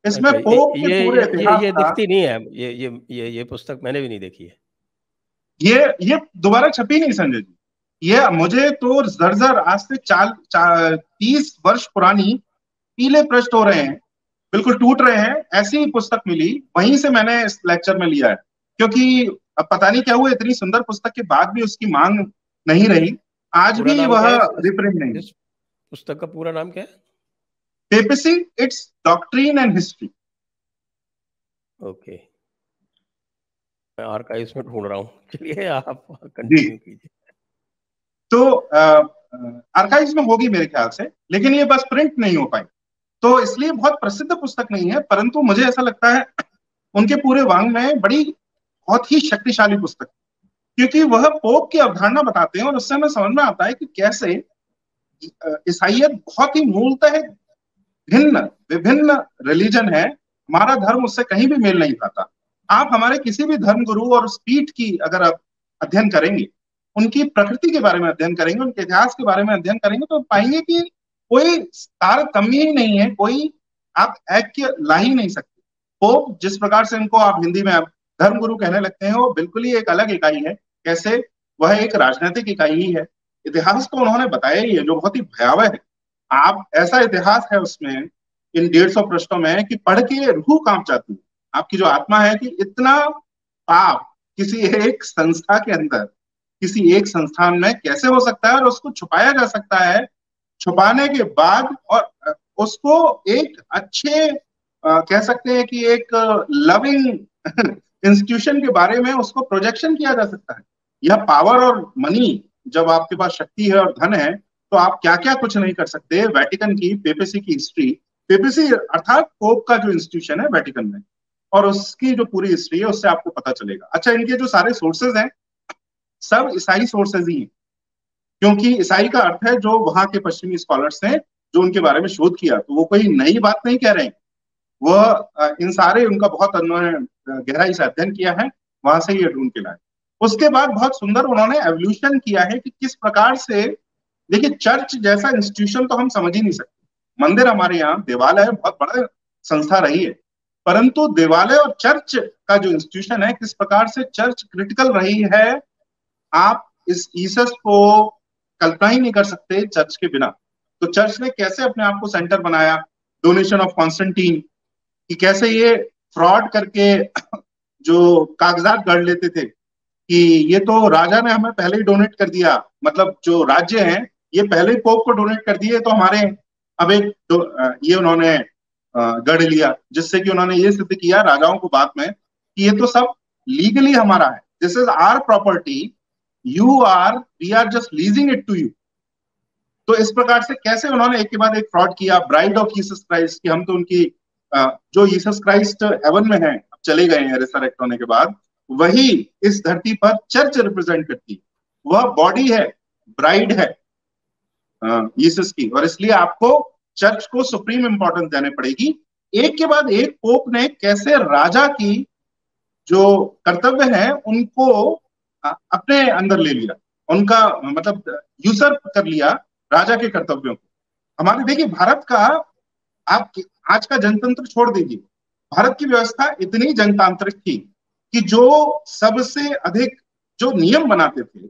इसमें पोप के पूरे इतिहास, ये दिखती नहीं है, ये पुस्तक मैंने भी नहीं देखी है, ये दोबारा छपी नहीं संजय जी। ये मुझे तो जर्जर आज से 30 वर्ष पुरानी, पीले पृष्ठ हो रहे हैं, बिल्कुल टूट रहे हैं, ऐसी ही पुस्तक मिली, वहीं से मैंने इस लेक्चर में लिया है, क्योंकि अब पता नहीं क्या हुआ, इतनी सुंदर पुस्तक के बाद भी उसकी मांग नहीं रही, आज भी वह रिप्रिंट नहीं। पुस्तक का पूरा नाम क्या है? Papacy its doctrine and history. Okay, मैं आर्काइव्स में ढूंढ रहा हूँ, चलिए आप कंटिन्यू कीजिए। तो आर्काइव्स में होगी मेरे ख्याल से, लेकिन ये बस प्रिंट नहीं हो पाई, तो इसलिए बहुत प्रसिद्ध पुस्तक नहीं है, परंतु मुझे ऐसा लगता है उनके पूरे वांग में बड़ी बहुत ही शक्तिशाली पुस्तक, क्योंकि वह पोप की अवधारणा बताते हैं, और उससे हमें समझ में आता है कि कैसे ईसाईयत बहुत ही मूलतः भिन्न विभिन्न रिलीजन है। हमारा धर्म उससे कहीं भी मेल नहीं खाता। आप हमारे किसी भी धर्म गुरु और उस पीठ की अगर आप अध्ययन करेंगे, उनकी प्रकृति के बारे में अध्ययन करेंगे, उनके इतिहास के बारे में अध्ययन करेंगे, तो पाएंगे कि कोई तारतम्य ही नहीं है, कोई आप ऐक्य ला ही नहीं सकते। पोप जिस प्रकार से उनको आप हिंदी में धर्म गुरु कहने लगते हैं, वो बिल्कुल ही एक अलग इकाई है, कैसे वह एक राजनीतिक इकाई ही है। इतिहास तो उन्होंने बताया ही है, जो बहुत ही भयावह है। आप ऐसा इतिहास है उसमें इन 150 पृष्ठों में कि पढ़ के रूह कांप जाती है, आपकी जो आत्मा है, कि इतना पाप किसी एक संस्था के अंदर, किसी एक संस्थान में कैसे हो सकता है, और उसको छुपाया जा सकता है, छुपाने के बाद और उसको एक अच्छे कह सकते हैं कि एक लविंग इंस्टीट्यूशन के बारे में उसको प्रोजेक्शन किया जा सकता है। यह पावर और मनी, जब आपके पास शक्ति है और धन है, तो आप क्या क्या कुछ नहीं कर सकते। वेटिकन की पेपेसी की हिस्ट्री, पेपेसी अर्थात पोप का जो इंस्टीट्यूशन है वेटिकन में, और उसकी जो पूरी हिस्ट्री है, उससे आपको पता चलेगा। अच्छा, इनके जो सारे सोर्सेज हैं, सब ईसाई सोर्सेज ही हैं, क्योंकि ईसाई का अर्थ है जो वहां के पश्चिमी स्कॉलर्स हैं जो उनके बारे में शोध किया, तो वो कोई नई बात नहीं कह रहे हैं, वह इन सारे उनका बहुत गहराई से अध्ययन किया है, वहां से ये ढूंढ के लाए। उसके बाद बहुत सुंदर उन्होंने एवोल्यूशन किया है कि किस प्रकार से, देखिए चर्च जैसा इंस्टीट्यूशन तो हम समझ ही नहीं सकते, मंदिर हमारे यहाँ, देवालय बहुत बड़ा संस्था रही है, परंतु देवालय और चर्च का जो इंस्टीट्यूशन है, किस प्रकार से चर्च क्रिटिकल रही है, आप इस ईसस को कल्पना ही नहीं कर सकते चर्च के बिना। तो चर्च ने कैसे अपने आप को सेंटर बनाया, डोनेशन ऑफ कॉन्स्टेंटीन, कि कैसे ये फ्रॉड करके जो कागजात गढ़ लेते थे कि ये तो राजा ने हमें पहले ही डोनेट कर दिया, मतलब जो राज्य हैं ये पहले ही पोप को डोनेट कर दिए, तो हमारे अब एक ये उन्होंने गढ़ लिया, जिससे कि उन्होंने ये सिद्ध किया राजाओं को बाद में कि ये तो सब लीगली हमारा है, this is our property, we are just leasing it to you. तो इस प्रकार से कैसे उन्होंने एक के बाद एक फ्रॉड किया। ब्राइड ऑफ जीसस क्राइस्ट, की हम तो उनकी जो यीशु क्राइस्ट हेवन में है, चले गए हैं रिसरेक्ट होने के बाद, वही इस धरती पर चर्च रिप्रेजेंट करती है, वह बॉडी है, ब्राइड है यीशु की, और इसलिए आपको चर्च को सुप्रीम इंपॉर्टेंस देने पड़ेगी। एक के बाद एक पोप ने कैसे राजा की जो कर्तव्य है उनको अपने अंदर ले लिया, उनका मतलब यूसर्प कर लिया राजा के कर्तव्यों को। हमारे देखिए भारत का, आप आज का जनतंत्र छोड़ दीजिए, भारत की व्यवस्था इतनी जनतांत्रिक थी कि जो सबसे अधिक जो नियम बनाते थे,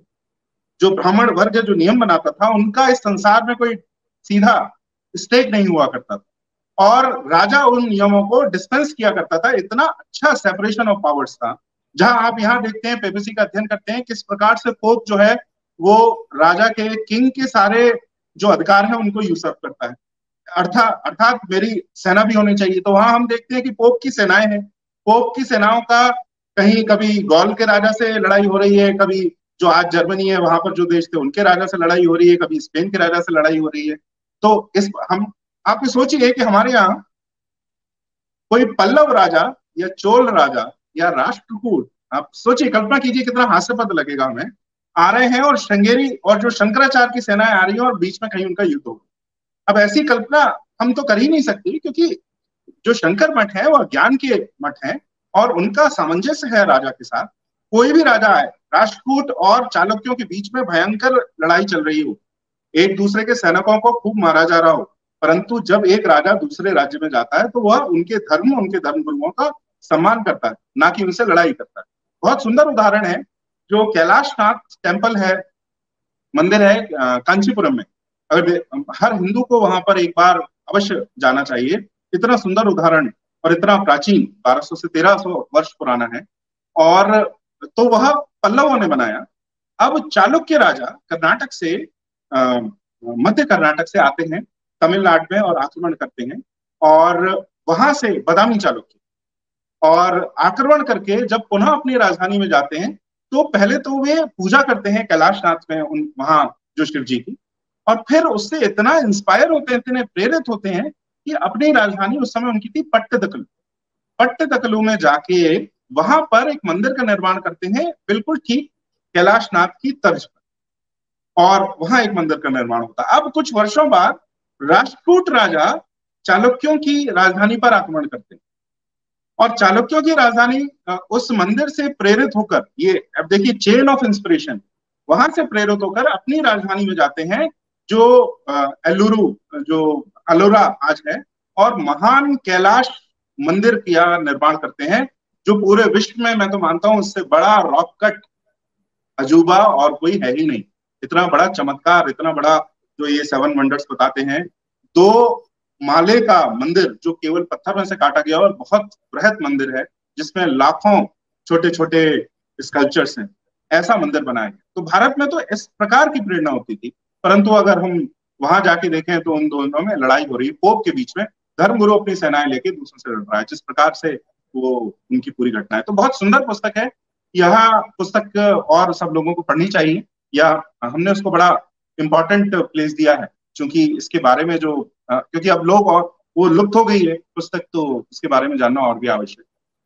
जो ब्राह्मण वर्ग जो नियम बनाता था, उनका इस संसार में कोई सीधा स्टेक नहीं हुआ करता था, और राजा उन नियमों को डिस्पेंस किया करता था। इतना अच्छा सेपरेशन ऑफ पावर्स था, जहां आप यहाँ देखते हैं पेपेसी का अध्ययन करते हैं किस प्रकार से पोप जो है वो राजा के, किंग के सारे जो अधिकार है उनको यूसर्प करता है। अर्थात मेरी सेना भी होनी चाहिए, तो वहां हम देखते हैं कि पोप की सेनाएं हैं, पोप की सेनाओं का कहीं कभी गॉल के राजा से लड़ाई हो रही है, कभी जो आज जर्मनी है वहां पर जो देश थे उनके राजा से लड़ाई हो रही है, कभी स्पेन के राजा से लड़ाई हो रही है। तो इस हम आप ये सोचिए कि हमारे यहाँ कोई पल्लव राजा या चोल राजा या राष्ट्रकूट, आप सोचिए, कल्पना कीजिए कितना हास्यपद लगेगा हमें, आ रहे हैं और श्रृंगेरी और जो शंकराचार्य की सेनाएं आ रही है और बीच में कहीं उनका युद्ध होगा। अब ऐसी कल्पना हम तो कर ही नहीं सकते, क्योंकि जो शंकर मठ है वह ज्ञान के मठ है और उनका सामंजस्य है राजा के साथ। कोई भी राजा आए, राष्ट्रकूट और चालुक्यों के बीच में भयंकर लड़ाई चल रही हो, एक दूसरे के सैनिकों को खूब मारा जा रहा हो, परंतु जब एक राजा दूसरे राज्य में जाता है तो वह उनके धर्म गुरुओं का सम्मान करता है, ना कि उनसे लड़ाई करता है। बहुत सुंदर उदाहरण है जो कैलाशनाथ टेम्पल है, मंदिर है कांचीपुरम में। अगर हर हिंदू को वहां पर एक बार अवश्य जाना चाहिए, इतना सुंदर उदाहरण और इतना प्राचीन 1200 से 1300 वर्ष पुराना है, और तो वह पल्लवों ने बनाया। अब चालुक्य राजा कर्नाटक से मध्य कर्नाटक से आते हैं तमिलनाडु में और आक्रमण करते हैं, और वहां से बदामी चालुक्य और आक्रमण करके जब पुनः अपनी राजधानी में जाते हैं तो पहले तो वे पूजा करते हैं कैलाशनाथ में वहां जो शिव जी की, और फिर उससे इतना इंस्पायर होते हैं, इतने प्रेरित होते हैं कि अपनी राजधानी उस समय उनकी थी पट्टदकलू में जाके वहां पर एक मंदिर का निर्माण करते हैं, बिल्कुल ठीक कैलाशनाथ की तर्ज पर, और वहां एक मंदिर का निर्माण होता। अब कुछ वर्षों बाद राष्ट्रकूट राजा चालुक्यों की राजधानी पर आक्रमण करते हैं और चालुक्यों की राजधानी उस मंदिर से प्रेरित होकर, ये अब देखिए चेन ऑफ इंस्पिरेशन, वहां से प्रेरित होकर अपनी राजधानी में जाते हैं जो अलोरा आज है, और महान कैलाश मंदिर का निर्माण करते हैं जो पूरे विश्व में, मैं तो मानता हूं उससे बड़ा रॉक कट अजूबा और कोई है ही नहीं। इतना बड़ा चमत्कार, इतना बड़ा जो ये 7 वंडर्स बताते हैं, 2 माले का मंदिर जो केवल पत्थर में से काटा गया और बहुत बृहत् मंदिर है जिसमें लाखों छोटे छोटे स्कल्पचर्स हैं, ऐसा मंदिर बनाया गया। तो भारत में तो इस प्रकार की प्रेरणा होती थी, परंतु अगर हम वहां जाके देखें तो उन दोनों में लड़ाई हो रही है, पोप के बीच में धर्मगुरु अपनी सेनाएं लेके दूसरों से लड़ रहा है, जिस प्रकार से वो उनकी पूरी घटना है। तो बहुत सुंदर पुस्तक है, यह पुस्तक और सब लोगों को पढ़नी चाहिए, या हमने उसको बड़ा इम्पोर्टेंट प्लेस दिया है क्योंकि इसके बारे में जो क्योंकि अब लोग और वो लुप्त हो गई है पुस्तक, तो इसके बारे में जानना और भी आवश्यक,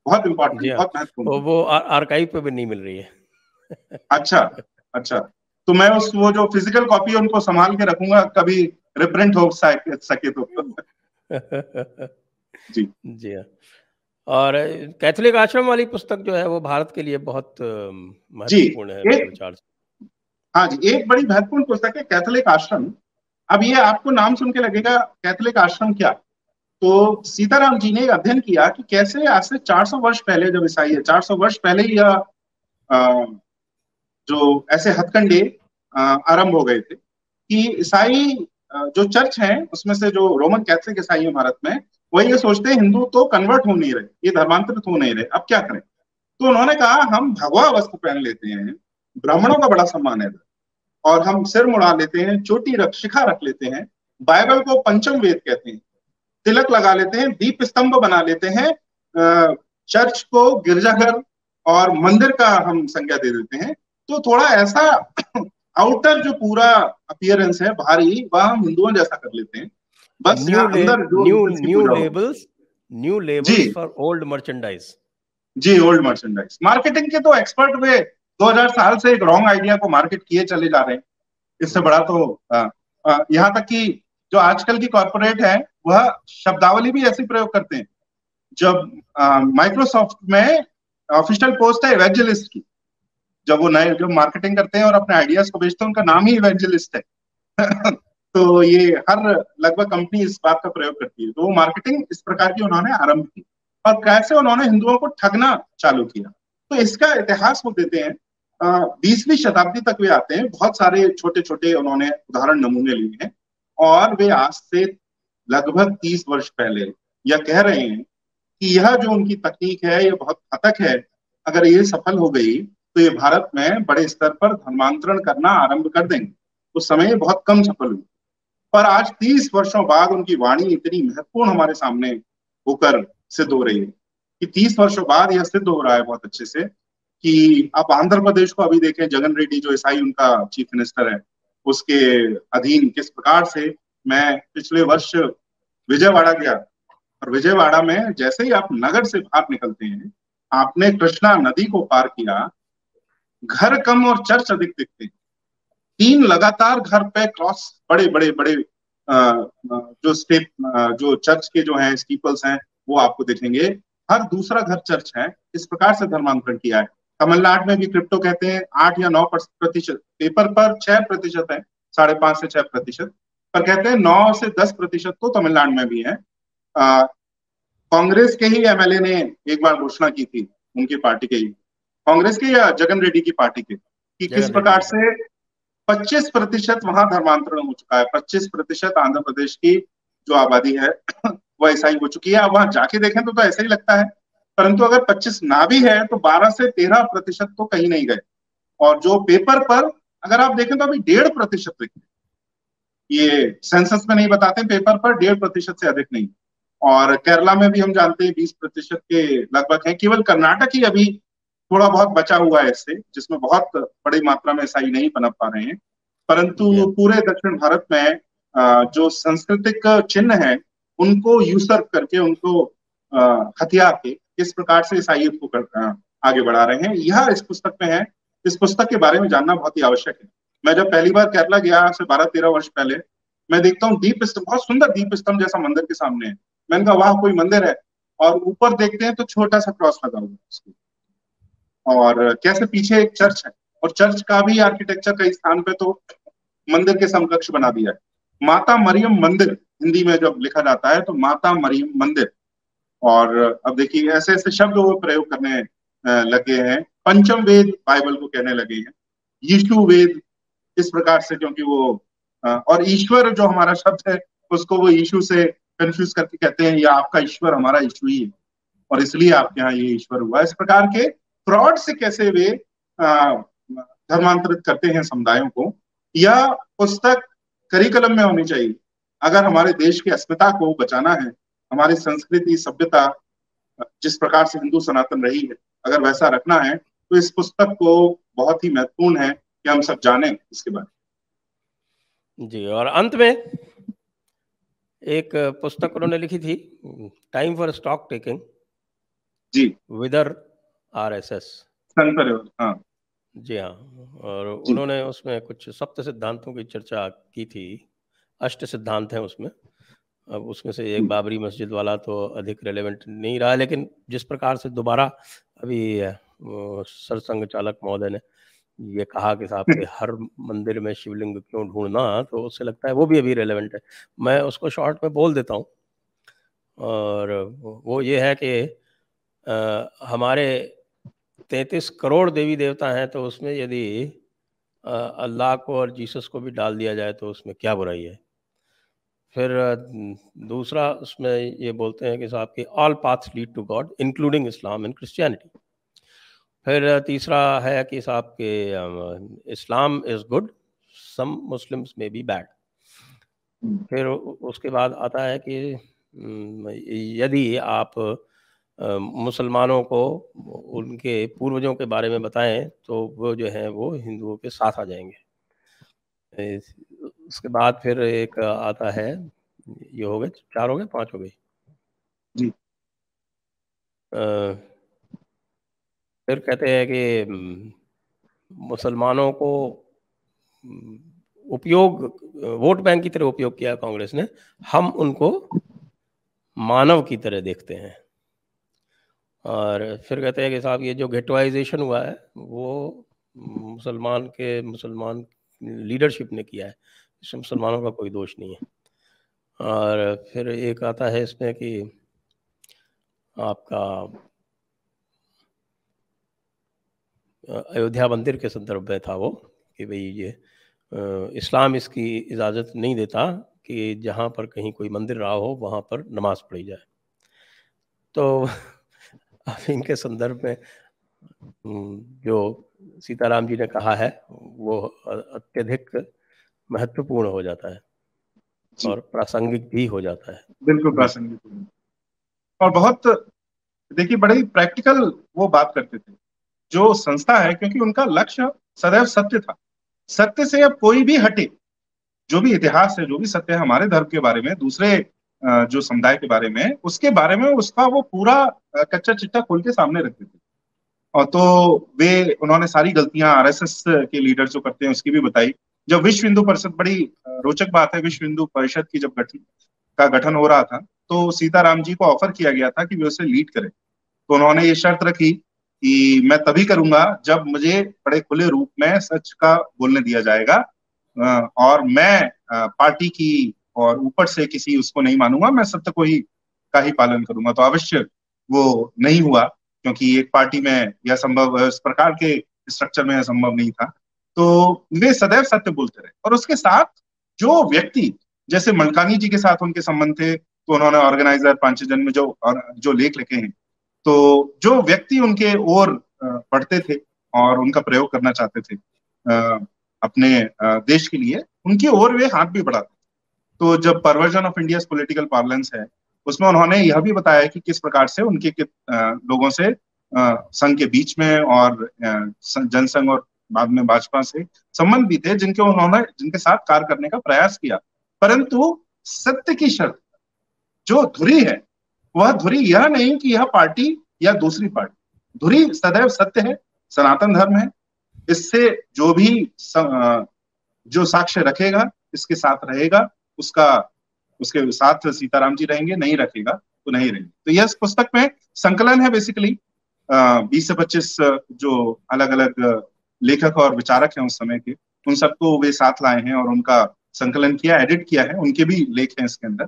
बहुत इम्पोर्टेंट है, बहुत महत्वपूर्ण। वो आर्काइव पे भी नहीं मिल रही है। अच्छा, तो मैं उस वो जो फिजिकल कॉपी है उनको संभाल के रखूंगा, कभी रिप्रिंट हो सके तो। जी हाँ। और कैथोलिक आश्रम वाली पुस्तक जो है वो भारत के लिए बहुत महत्वपूर्ण है। एक बड़ी महत्वपूर्ण पुस्तक है कैथोलिक आश्रम। अब ये आपको नाम सुन के लगेगा कैथोलिक आश्रम क्या, तो सीताराम जी ने अध्ययन किया कि कैसे आज से 400 वर्ष पहले, जब ईसाई है 400 वर्ष पहले यह जो ऐसे हथकंडे आरंभ हो गए थे कि ईसाई जो चर्च हैं उसमें से जो रोमन कैथोलिक ईसाई है भारत में, वही ये सोचते हैं हिंदू तो कन्वर्ट हो नहीं रहे, ये धर्मांतरित हो नहीं रहे, अब क्या करें। तो उन्होंने कहा हम भगवा वस्त्र पहन लेते हैं, ब्राह्मणों का बड़ा सम्मान है, और हम सिर मुड़ा लेते हैं, चोटी शिखा रख लेते हैं, बाइबल को पंचम वेद कहते हैं, तिलक लगा लेते हैं, दीप स्तंभ बना लेते हैं, चर्च को गिरजाघर और मंदिर का हम संज्ञा दे देते हैं। तो थोड़ा ऐसा आउटर जो पूरा अपीयरेंस है भारी, वह हम हिंदुओं जैसा कर लेते हैं, बस अंदर new labels for old merchandise. जी, ओल्ड मर्चेंडाइज मार्केटिंग के तो एक्सपर्ट हुए, 2000 साल से एक रॉन्ग आइडिया को मार्केट किए चले जा रहे हैं। इससे बड़ा तो यहाँ तक कि जो आजकल की कॉर्पोरेट है वह शब्दावली भी ऐसी प्रयोग करते हैं। जब माइक्रोसॉफ्ट में ऑफिशियल पोस्ट है इवेंजलिस्ट की, जब मार्केटिंग करते हैं और अपने आइडियाज को बेचते हैं, उनका नाम ही इवेंजलिस्ट है। तो ये हर लगभग कंपनी इस बात का प्रयोग करती है। तो वो मार्केटिंग इस प्रकार की उन्होंने आरंभ की, और कैसे उन्होंने हिंदुओं को ठगना चालू किया। तो इसका इतिहास वो देते हैं, 20वीं शताब्दी तक वे आते हैं, बहुत सारे छोटे छोटे उन्होंने उदाहरण नमूने लिए हैं, और वे आज से लगभग 30 वर्ष पहले यह कह रहे हैं कि यह जो उनकी तकनीक है यह बहुत घातक है, अगर ये सफल हो गई तो ये भारत में बड़े स्तर पर धर्मांतरण करना आरंभ कर देंगे। उस समय बहुत कम सफल हुई, पर आज 30 वर्षों बाद उनकी वाणी इतनी महत्वपूर्ण हमारे सामने होकर सिद्ध हो रही है। कि 30 वर्षों बाद यह सिद्ध हो रहा है बहुत अच्छे से कि आप आंध्र प्रदेश को अभी देखें, जगन रेड्डी जो ईसाई उनका चीफ मिनिस्टर है उसके अधीन किस प्रकार से। मैं पिछले वर्ष विजयवाड़ा गया और विजयवाड़ा में जैसे ही आप नगर से बाहर निकलते हैं आपने कृष्णा नदी को पार किया, घर कम और चर्च अधिक दिखते हैं। 3 लगातार घर पे क्रॉस बड़े जो चर्च के जो हैं स्टीपल्स हैं वो आपको दिखेंगे, हर दूसरा घर चर्च है। इस प्रकार से धर्मांतरण किया है। तमिलनाडु में भी क्रिप्टो कहते हैं 8 या 9% पेपर पर 6% है, 5.5 से 6% पर कहते हैं 9 से 10% तो तमिलनाडु में भी है। कांग्रेस के ही एमएलए ने एक बार घोषणा की थी, उनकी पार्टी के ही, कांग्रेस के या जगन रेड्डी की पार्टी के, कि किस प्रकार से 25% वहां धर्मांतरण हो चुका है। 25% आंध्र प्रदेश की जो आबादी है वह ईसाई हो चुकी है। आप वहां जाके देखें तो ऐसा ही लगता है, परंतु अगर 25 ना भी है तो 12 से 13% तो कहीं नहीं गए। और जो पेपर पर अगर आप देखें तो अभी 1.5% दिखते, ये सेंसस में नहीं बताते, पेपर पर 1.5% से अधिक नहीं। और केरला में भी हम जानते हैं 20% के लगभग है। केवल कर्नाटक ही अभी थोड़ा बहुत बचा हुआ है इससे, जिसमें बहुत बड़ी मात्रा में ईसाई नहीं पनप पा रहे हैं। परंतु पूरे दक्षिण भारत में जो सांस्कृतिक चिन्ह है उनको यूसर्प करके, उनको हथियार के इस प्रकार से ईसाई को आगे बढ़ा रहे हैं। यह इस पुस्तक में है। इस पुस्तक के बारे में जानना बहुत ही आवश्यक है। मैं जब पहली बार केरला गया आज से 12-13 वर्ष पहले, मैं देखता हूँ दीप स्तंभ, बहुत सुंदर दीप स्तंभ जैसा मंदिर के सामने है। मैंने कहा वहां कोई मंदिर है, और ऊपर देखते हैं तो छोटा सा क्रॉस लगा हुआ है उसको, और कैसे पीछे एक चर्च है, और चर्च का भी आर्किटेक्चर कई स्थान पे तो मंदिर के समकक्ष बना दिया है। माता मरियम मंदिर हिंदी में जब लिखा जाता है तो माता मरियम मंदिर। और अब देखिए ऐसे ऐसे शब्द वो प्रयोग करने लगे हैं। पंचम वेद बाइबल को कहने लगे हैं, यीशु वेद इस प्रकार से, क्योंकि वो और ईश्वर जो हमारा शब्द है उसको वो यीशु से कंफ्यूज करके कहते हैं, या आपका ईश्वर हमारा यीशु ही है और इसलिए आपके यहाँ ये ईश्वर हुआ। इस प्रकार के फ्रॉड से कैसे वे धर्मांतरित करते हैं समुदायों को। यह पुस्तक करिकुलम में होनी चाहिए। अगर हमारे देश की अस्मिता को बचाना है, हमारी संस्कृति सभ्यता जिस प्रकार से हिंदू सनातन रही है अगर वैसा रखना है, तो इस पुस्तक को बहुत ही महत्वपूर्ण है कि हम सब जाने इसके बारे में। जी, और अंत में एक पुस्तक उन्होंने लिखी थी, टाइम फॉर स्टॉक टेकिंग, जी, विदर आरएसएस, हाँ जी हाँ। और जी, उन्होंने उसमें कुछ सप्त सिद्धांतों की चर्चा की थी। 8 सिद्धांत हैं उसमें। अब उसमें से एक बाबरी मस्जिद वाला तो अधिक रेलेवेंट नहीं रहा, लेकिन जिस प्रकार से दोबारा अभी सरसंघ चालक महोदय ने ये कहा कि साहब के हर मंदिर में शिवलिंग क्यों ढूंढना, तो उससे लगता है वो भी अभी रेलेवेंट है। मैं उसको शॉर्ट में बोल देता हूँ, और वो ये है कि हमारे 33 करोड़ देवी देवता हैं, तो उसमें यदि अल्लाह को और जीसस को भी डाल दिया जाए तो उसमें क्या बुराई है। फिर दूसरा उसमें ये बोलते हैं कि साहब की all paths lead to God including Islam and Christianity. फिर तीसरा है कि साहब के Islam is good, some Muslims may be bad. फिर उसके बाद आता है कि यदि आप मुसलमानों को उनके पूर्वजों के बारे में बताएं तो वो जो है वो हिंदुओं के साथ आ जाएंगे। उसके बाद फिर एक आता है, ये हो गए 4 हो गए 5 हो गए जी। फिर कहते हैं कि मुसलमानों को उपयोग, वोट बैंक की तरह उपयोग किया कांग्रेस ने, हम उनको मानव की तरह देखते हैं। और फिर कहते हैं कि साहब ये जो गेटोइजेशन हुआ है वो मुसलमान लीडरशिप ने किया है, इसमें मुसलमानों का कोई दोष नहीं है। और फिर एक आता है इसमें कि आपका अयोध्या मंदिर के संदर्भ में था वो, कि भाई ये इस्लाम इसकी इजाज़त नहीं देता कि जहाँ पर कहीं कोई मंदिर रहा हो वहाँ पर नमाज पढ़ी जाए। तो अब इनके संदर्भ में जो सीताराम जी ने कहा है वो अत्यधिक महत्वपूर्ण हो जाता है और प्रासंगिक भी हो जाता है। बिल्कुल प्रासंगिक, और बहुत देखिए बड़े प्रैक्टिकल वो बात करते थे जो संस्था है, क्योंकि उनका लक्ष्य सदैव सत्य था। सत्य से अब कोई भी हटे, जो भी इतिहास है, जो भी सत्य है हमारे धर्म के बारे में, दूसरे जो समुदाय के बारे में, उसके बारे में उसका वो पूरा कच्चा चिट्ठा खोल के सामने रखते थे। और तो वे उन्होंने सारी गलतियां आरएसएस के लीडर जो करते हैं उसकी भी बताई। जब विश्व हिंदू परिषद, बड़ी रोचक बात है, विश्व हिंदू परिषद की जब गठन हो रहा था तो सीताराम जी को ऑफर किया गया था कि वे उसे लीड करें। तो उन्होंने ये शर्त रखी कि मैं तभी करूंगा जब मुझे बड़े खुले रूप में सच का बोलने दिया जाएगा, और मैं पार्टी की और ऊपर से किसी उसको नहीं मानूंगा, मैं सत्य को ही का ही पालन करूंगा। तो अवश्य वो नहीं हुआ, क्योंकि एक पार्टी में यह संभव, इस प्रकार के स्ट्रक्चर में यह संभव नहीं था। तो वे सदैव सत्य बोलते रहे। और उसके साथ जो व्यक्ति जैसे मलकानी जी के साथ उनके संबंध थे, तो उन्होंने ऑर्गेनाइजर पांचजन में जो लेख लिखे हैं, तो जो व्यक्ति उनके ओर बढ़ते थे और उनका प्रयोग करना चाहते थे अपने देश के लिए, उनकी ओर वे हाथ भी बढ़ाते। तो जब perversion of India's political parlance है, उसमें उन्होंने यह भी बताया कि किस प्रकार से उनके लोगों से संघ के बीच में और जनसंघ और बाद में भाजपा से संबंध भी थे, जिनके साथ कार्य करने का प्रयास किया, परंतु सत्य की शर्त। जो धुरी है वह धुरी यह नहीं कि यह पार्टी या दूसरी पार्टी, धुरी सदैव सत्य है, सनातन धर्म है। इससे जो भी जो साक्ष्य रखेगा इसके साथ रहेगा, उसके साथ सीताराम जी रहेंगे, नहीं रखेगा तो नहीं रहेंगे। तो यह पुस्तक में संकलन है बेसिकली 20 से 25 जो अलग अलग लेखक और विचारक हैं उस समय के, उन सबको वे साथ लाए हैं और उनका संकलन किया, एडिट किया है। उनके भी लेख हैं इसके अंदर।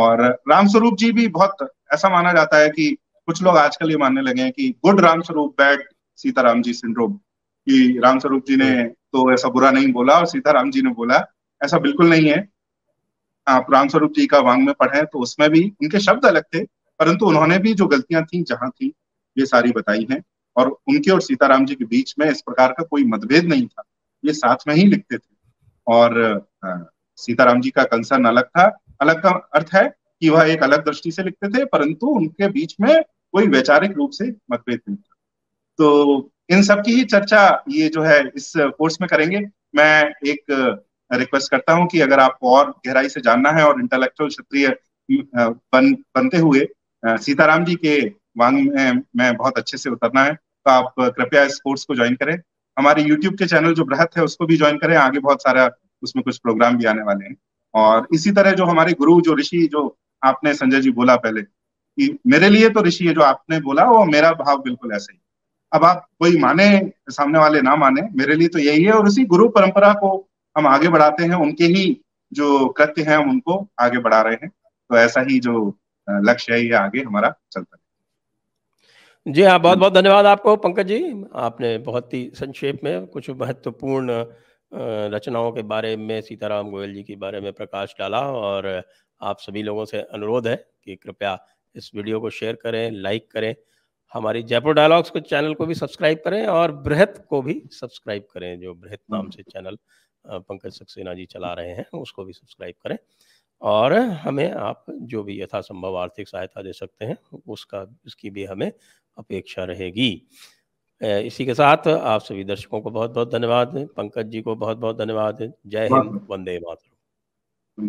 और रामस्वरूप जी भी बहुत, ऐसा माना जाता है कि कुछ लोग आजकल ये मानने लगे हैं कि good Ramswarup bad Sitaram ji syndrome, कि रामस्वरूप जी ने तो ऐसा बुरा नहीं बोला और सीताराम जी ने बोला, ऐसा बिल्कुल नहीं है। आप रामस्वरूप जी का वांग में पढ़े तो उसमें भी उनके शब्द अलग थे, परंतु उन्होंने भी जो गलतियां थी जहां थी ये सारी बताई हैं। और उनके और सीताराम जी के बीच में इस प्रकार का कोई मतभेद नहीं था, ये साथ में ही लिखते थे। और सीताराम जी का कंसर्न अलग था, अलग का अर्थ है कि वह एक अलग दृष्टि से लिखते थे, परंतु उनके बीच में कोई वैचारिक रूप से मतभेद नहीं था। तो इन सब की ही चर्चा ये जो है इस कोर्स में करेंगे। मैं एक रिक्वेस्ट करता हूं कि अगर आपको और गहराई से जानना है और इंटेलेक्चुअल क्षत्रिय बनते हुए सीताराम जी के वांग में बहुत अच्छे से उतरना है, तो आप कृपया इस कोर्स को ज्वाइन करें। हमारे यूट्यूब के चैनल जो बृहत् है उसको भी ज्वाइन करें, आगे बहुत सारा उसमें कुछ प्रोग्राम भी आने वाले हैं। और इसी तरह जो हमारे गुरु, जो ऋषि, जो आपने संजय जी बोला पहले कि मेरे लिए तो ऋषि है, जो आपने बोला वो मेरा भाव बिल्कुल ऐसे ही। अब आप कोई माने, सामने वाले ना माने, मेरे लिए तो यही है। और इसी गुरु परंपरा को हम आगे बढ़ाते हैं, उनके ही जो कृत्य हैं हम उनको आगे बढ़ा रहे हैं। तो ऐसा ही जो लक्ष्य है ये आगे हमारा चलता है। जी हाँ, बहुत बहुत धन्यवाद आपको पंकज जी। आपने बहुत ही संक्षेप में कुछ महत्वपूर्ण रचनाओं के बारे में, सीताराम गोयल जी के बारे में प्रकाश डाला। और आप सभी लोगों से अनुरोध है कि कृपया इस वीडियो को शेयर करें, लाइक करें, हमारी जयपुर डायलॉग्स के चैनल को भी सब्सक्राइब करें और बृहत् को भी सब्सक्राइब करें, जो बृहत् नाम से चैनल पंकज सक्सेना जी चला रहे हैं, उसको भी सब्सक्राइब करें। और हमें आप जो भी यथासंभव आर्थिक सहायता दे सकते हैं उसकी भी हमें अपेक्षा रहेगी। इसी के साथ आप सभी दर्शकों को बहुत बहुत धन्यवाद, पंकज जी को बहुत बहुत धन्यवाद। जय हिंद, वंदे मातरम।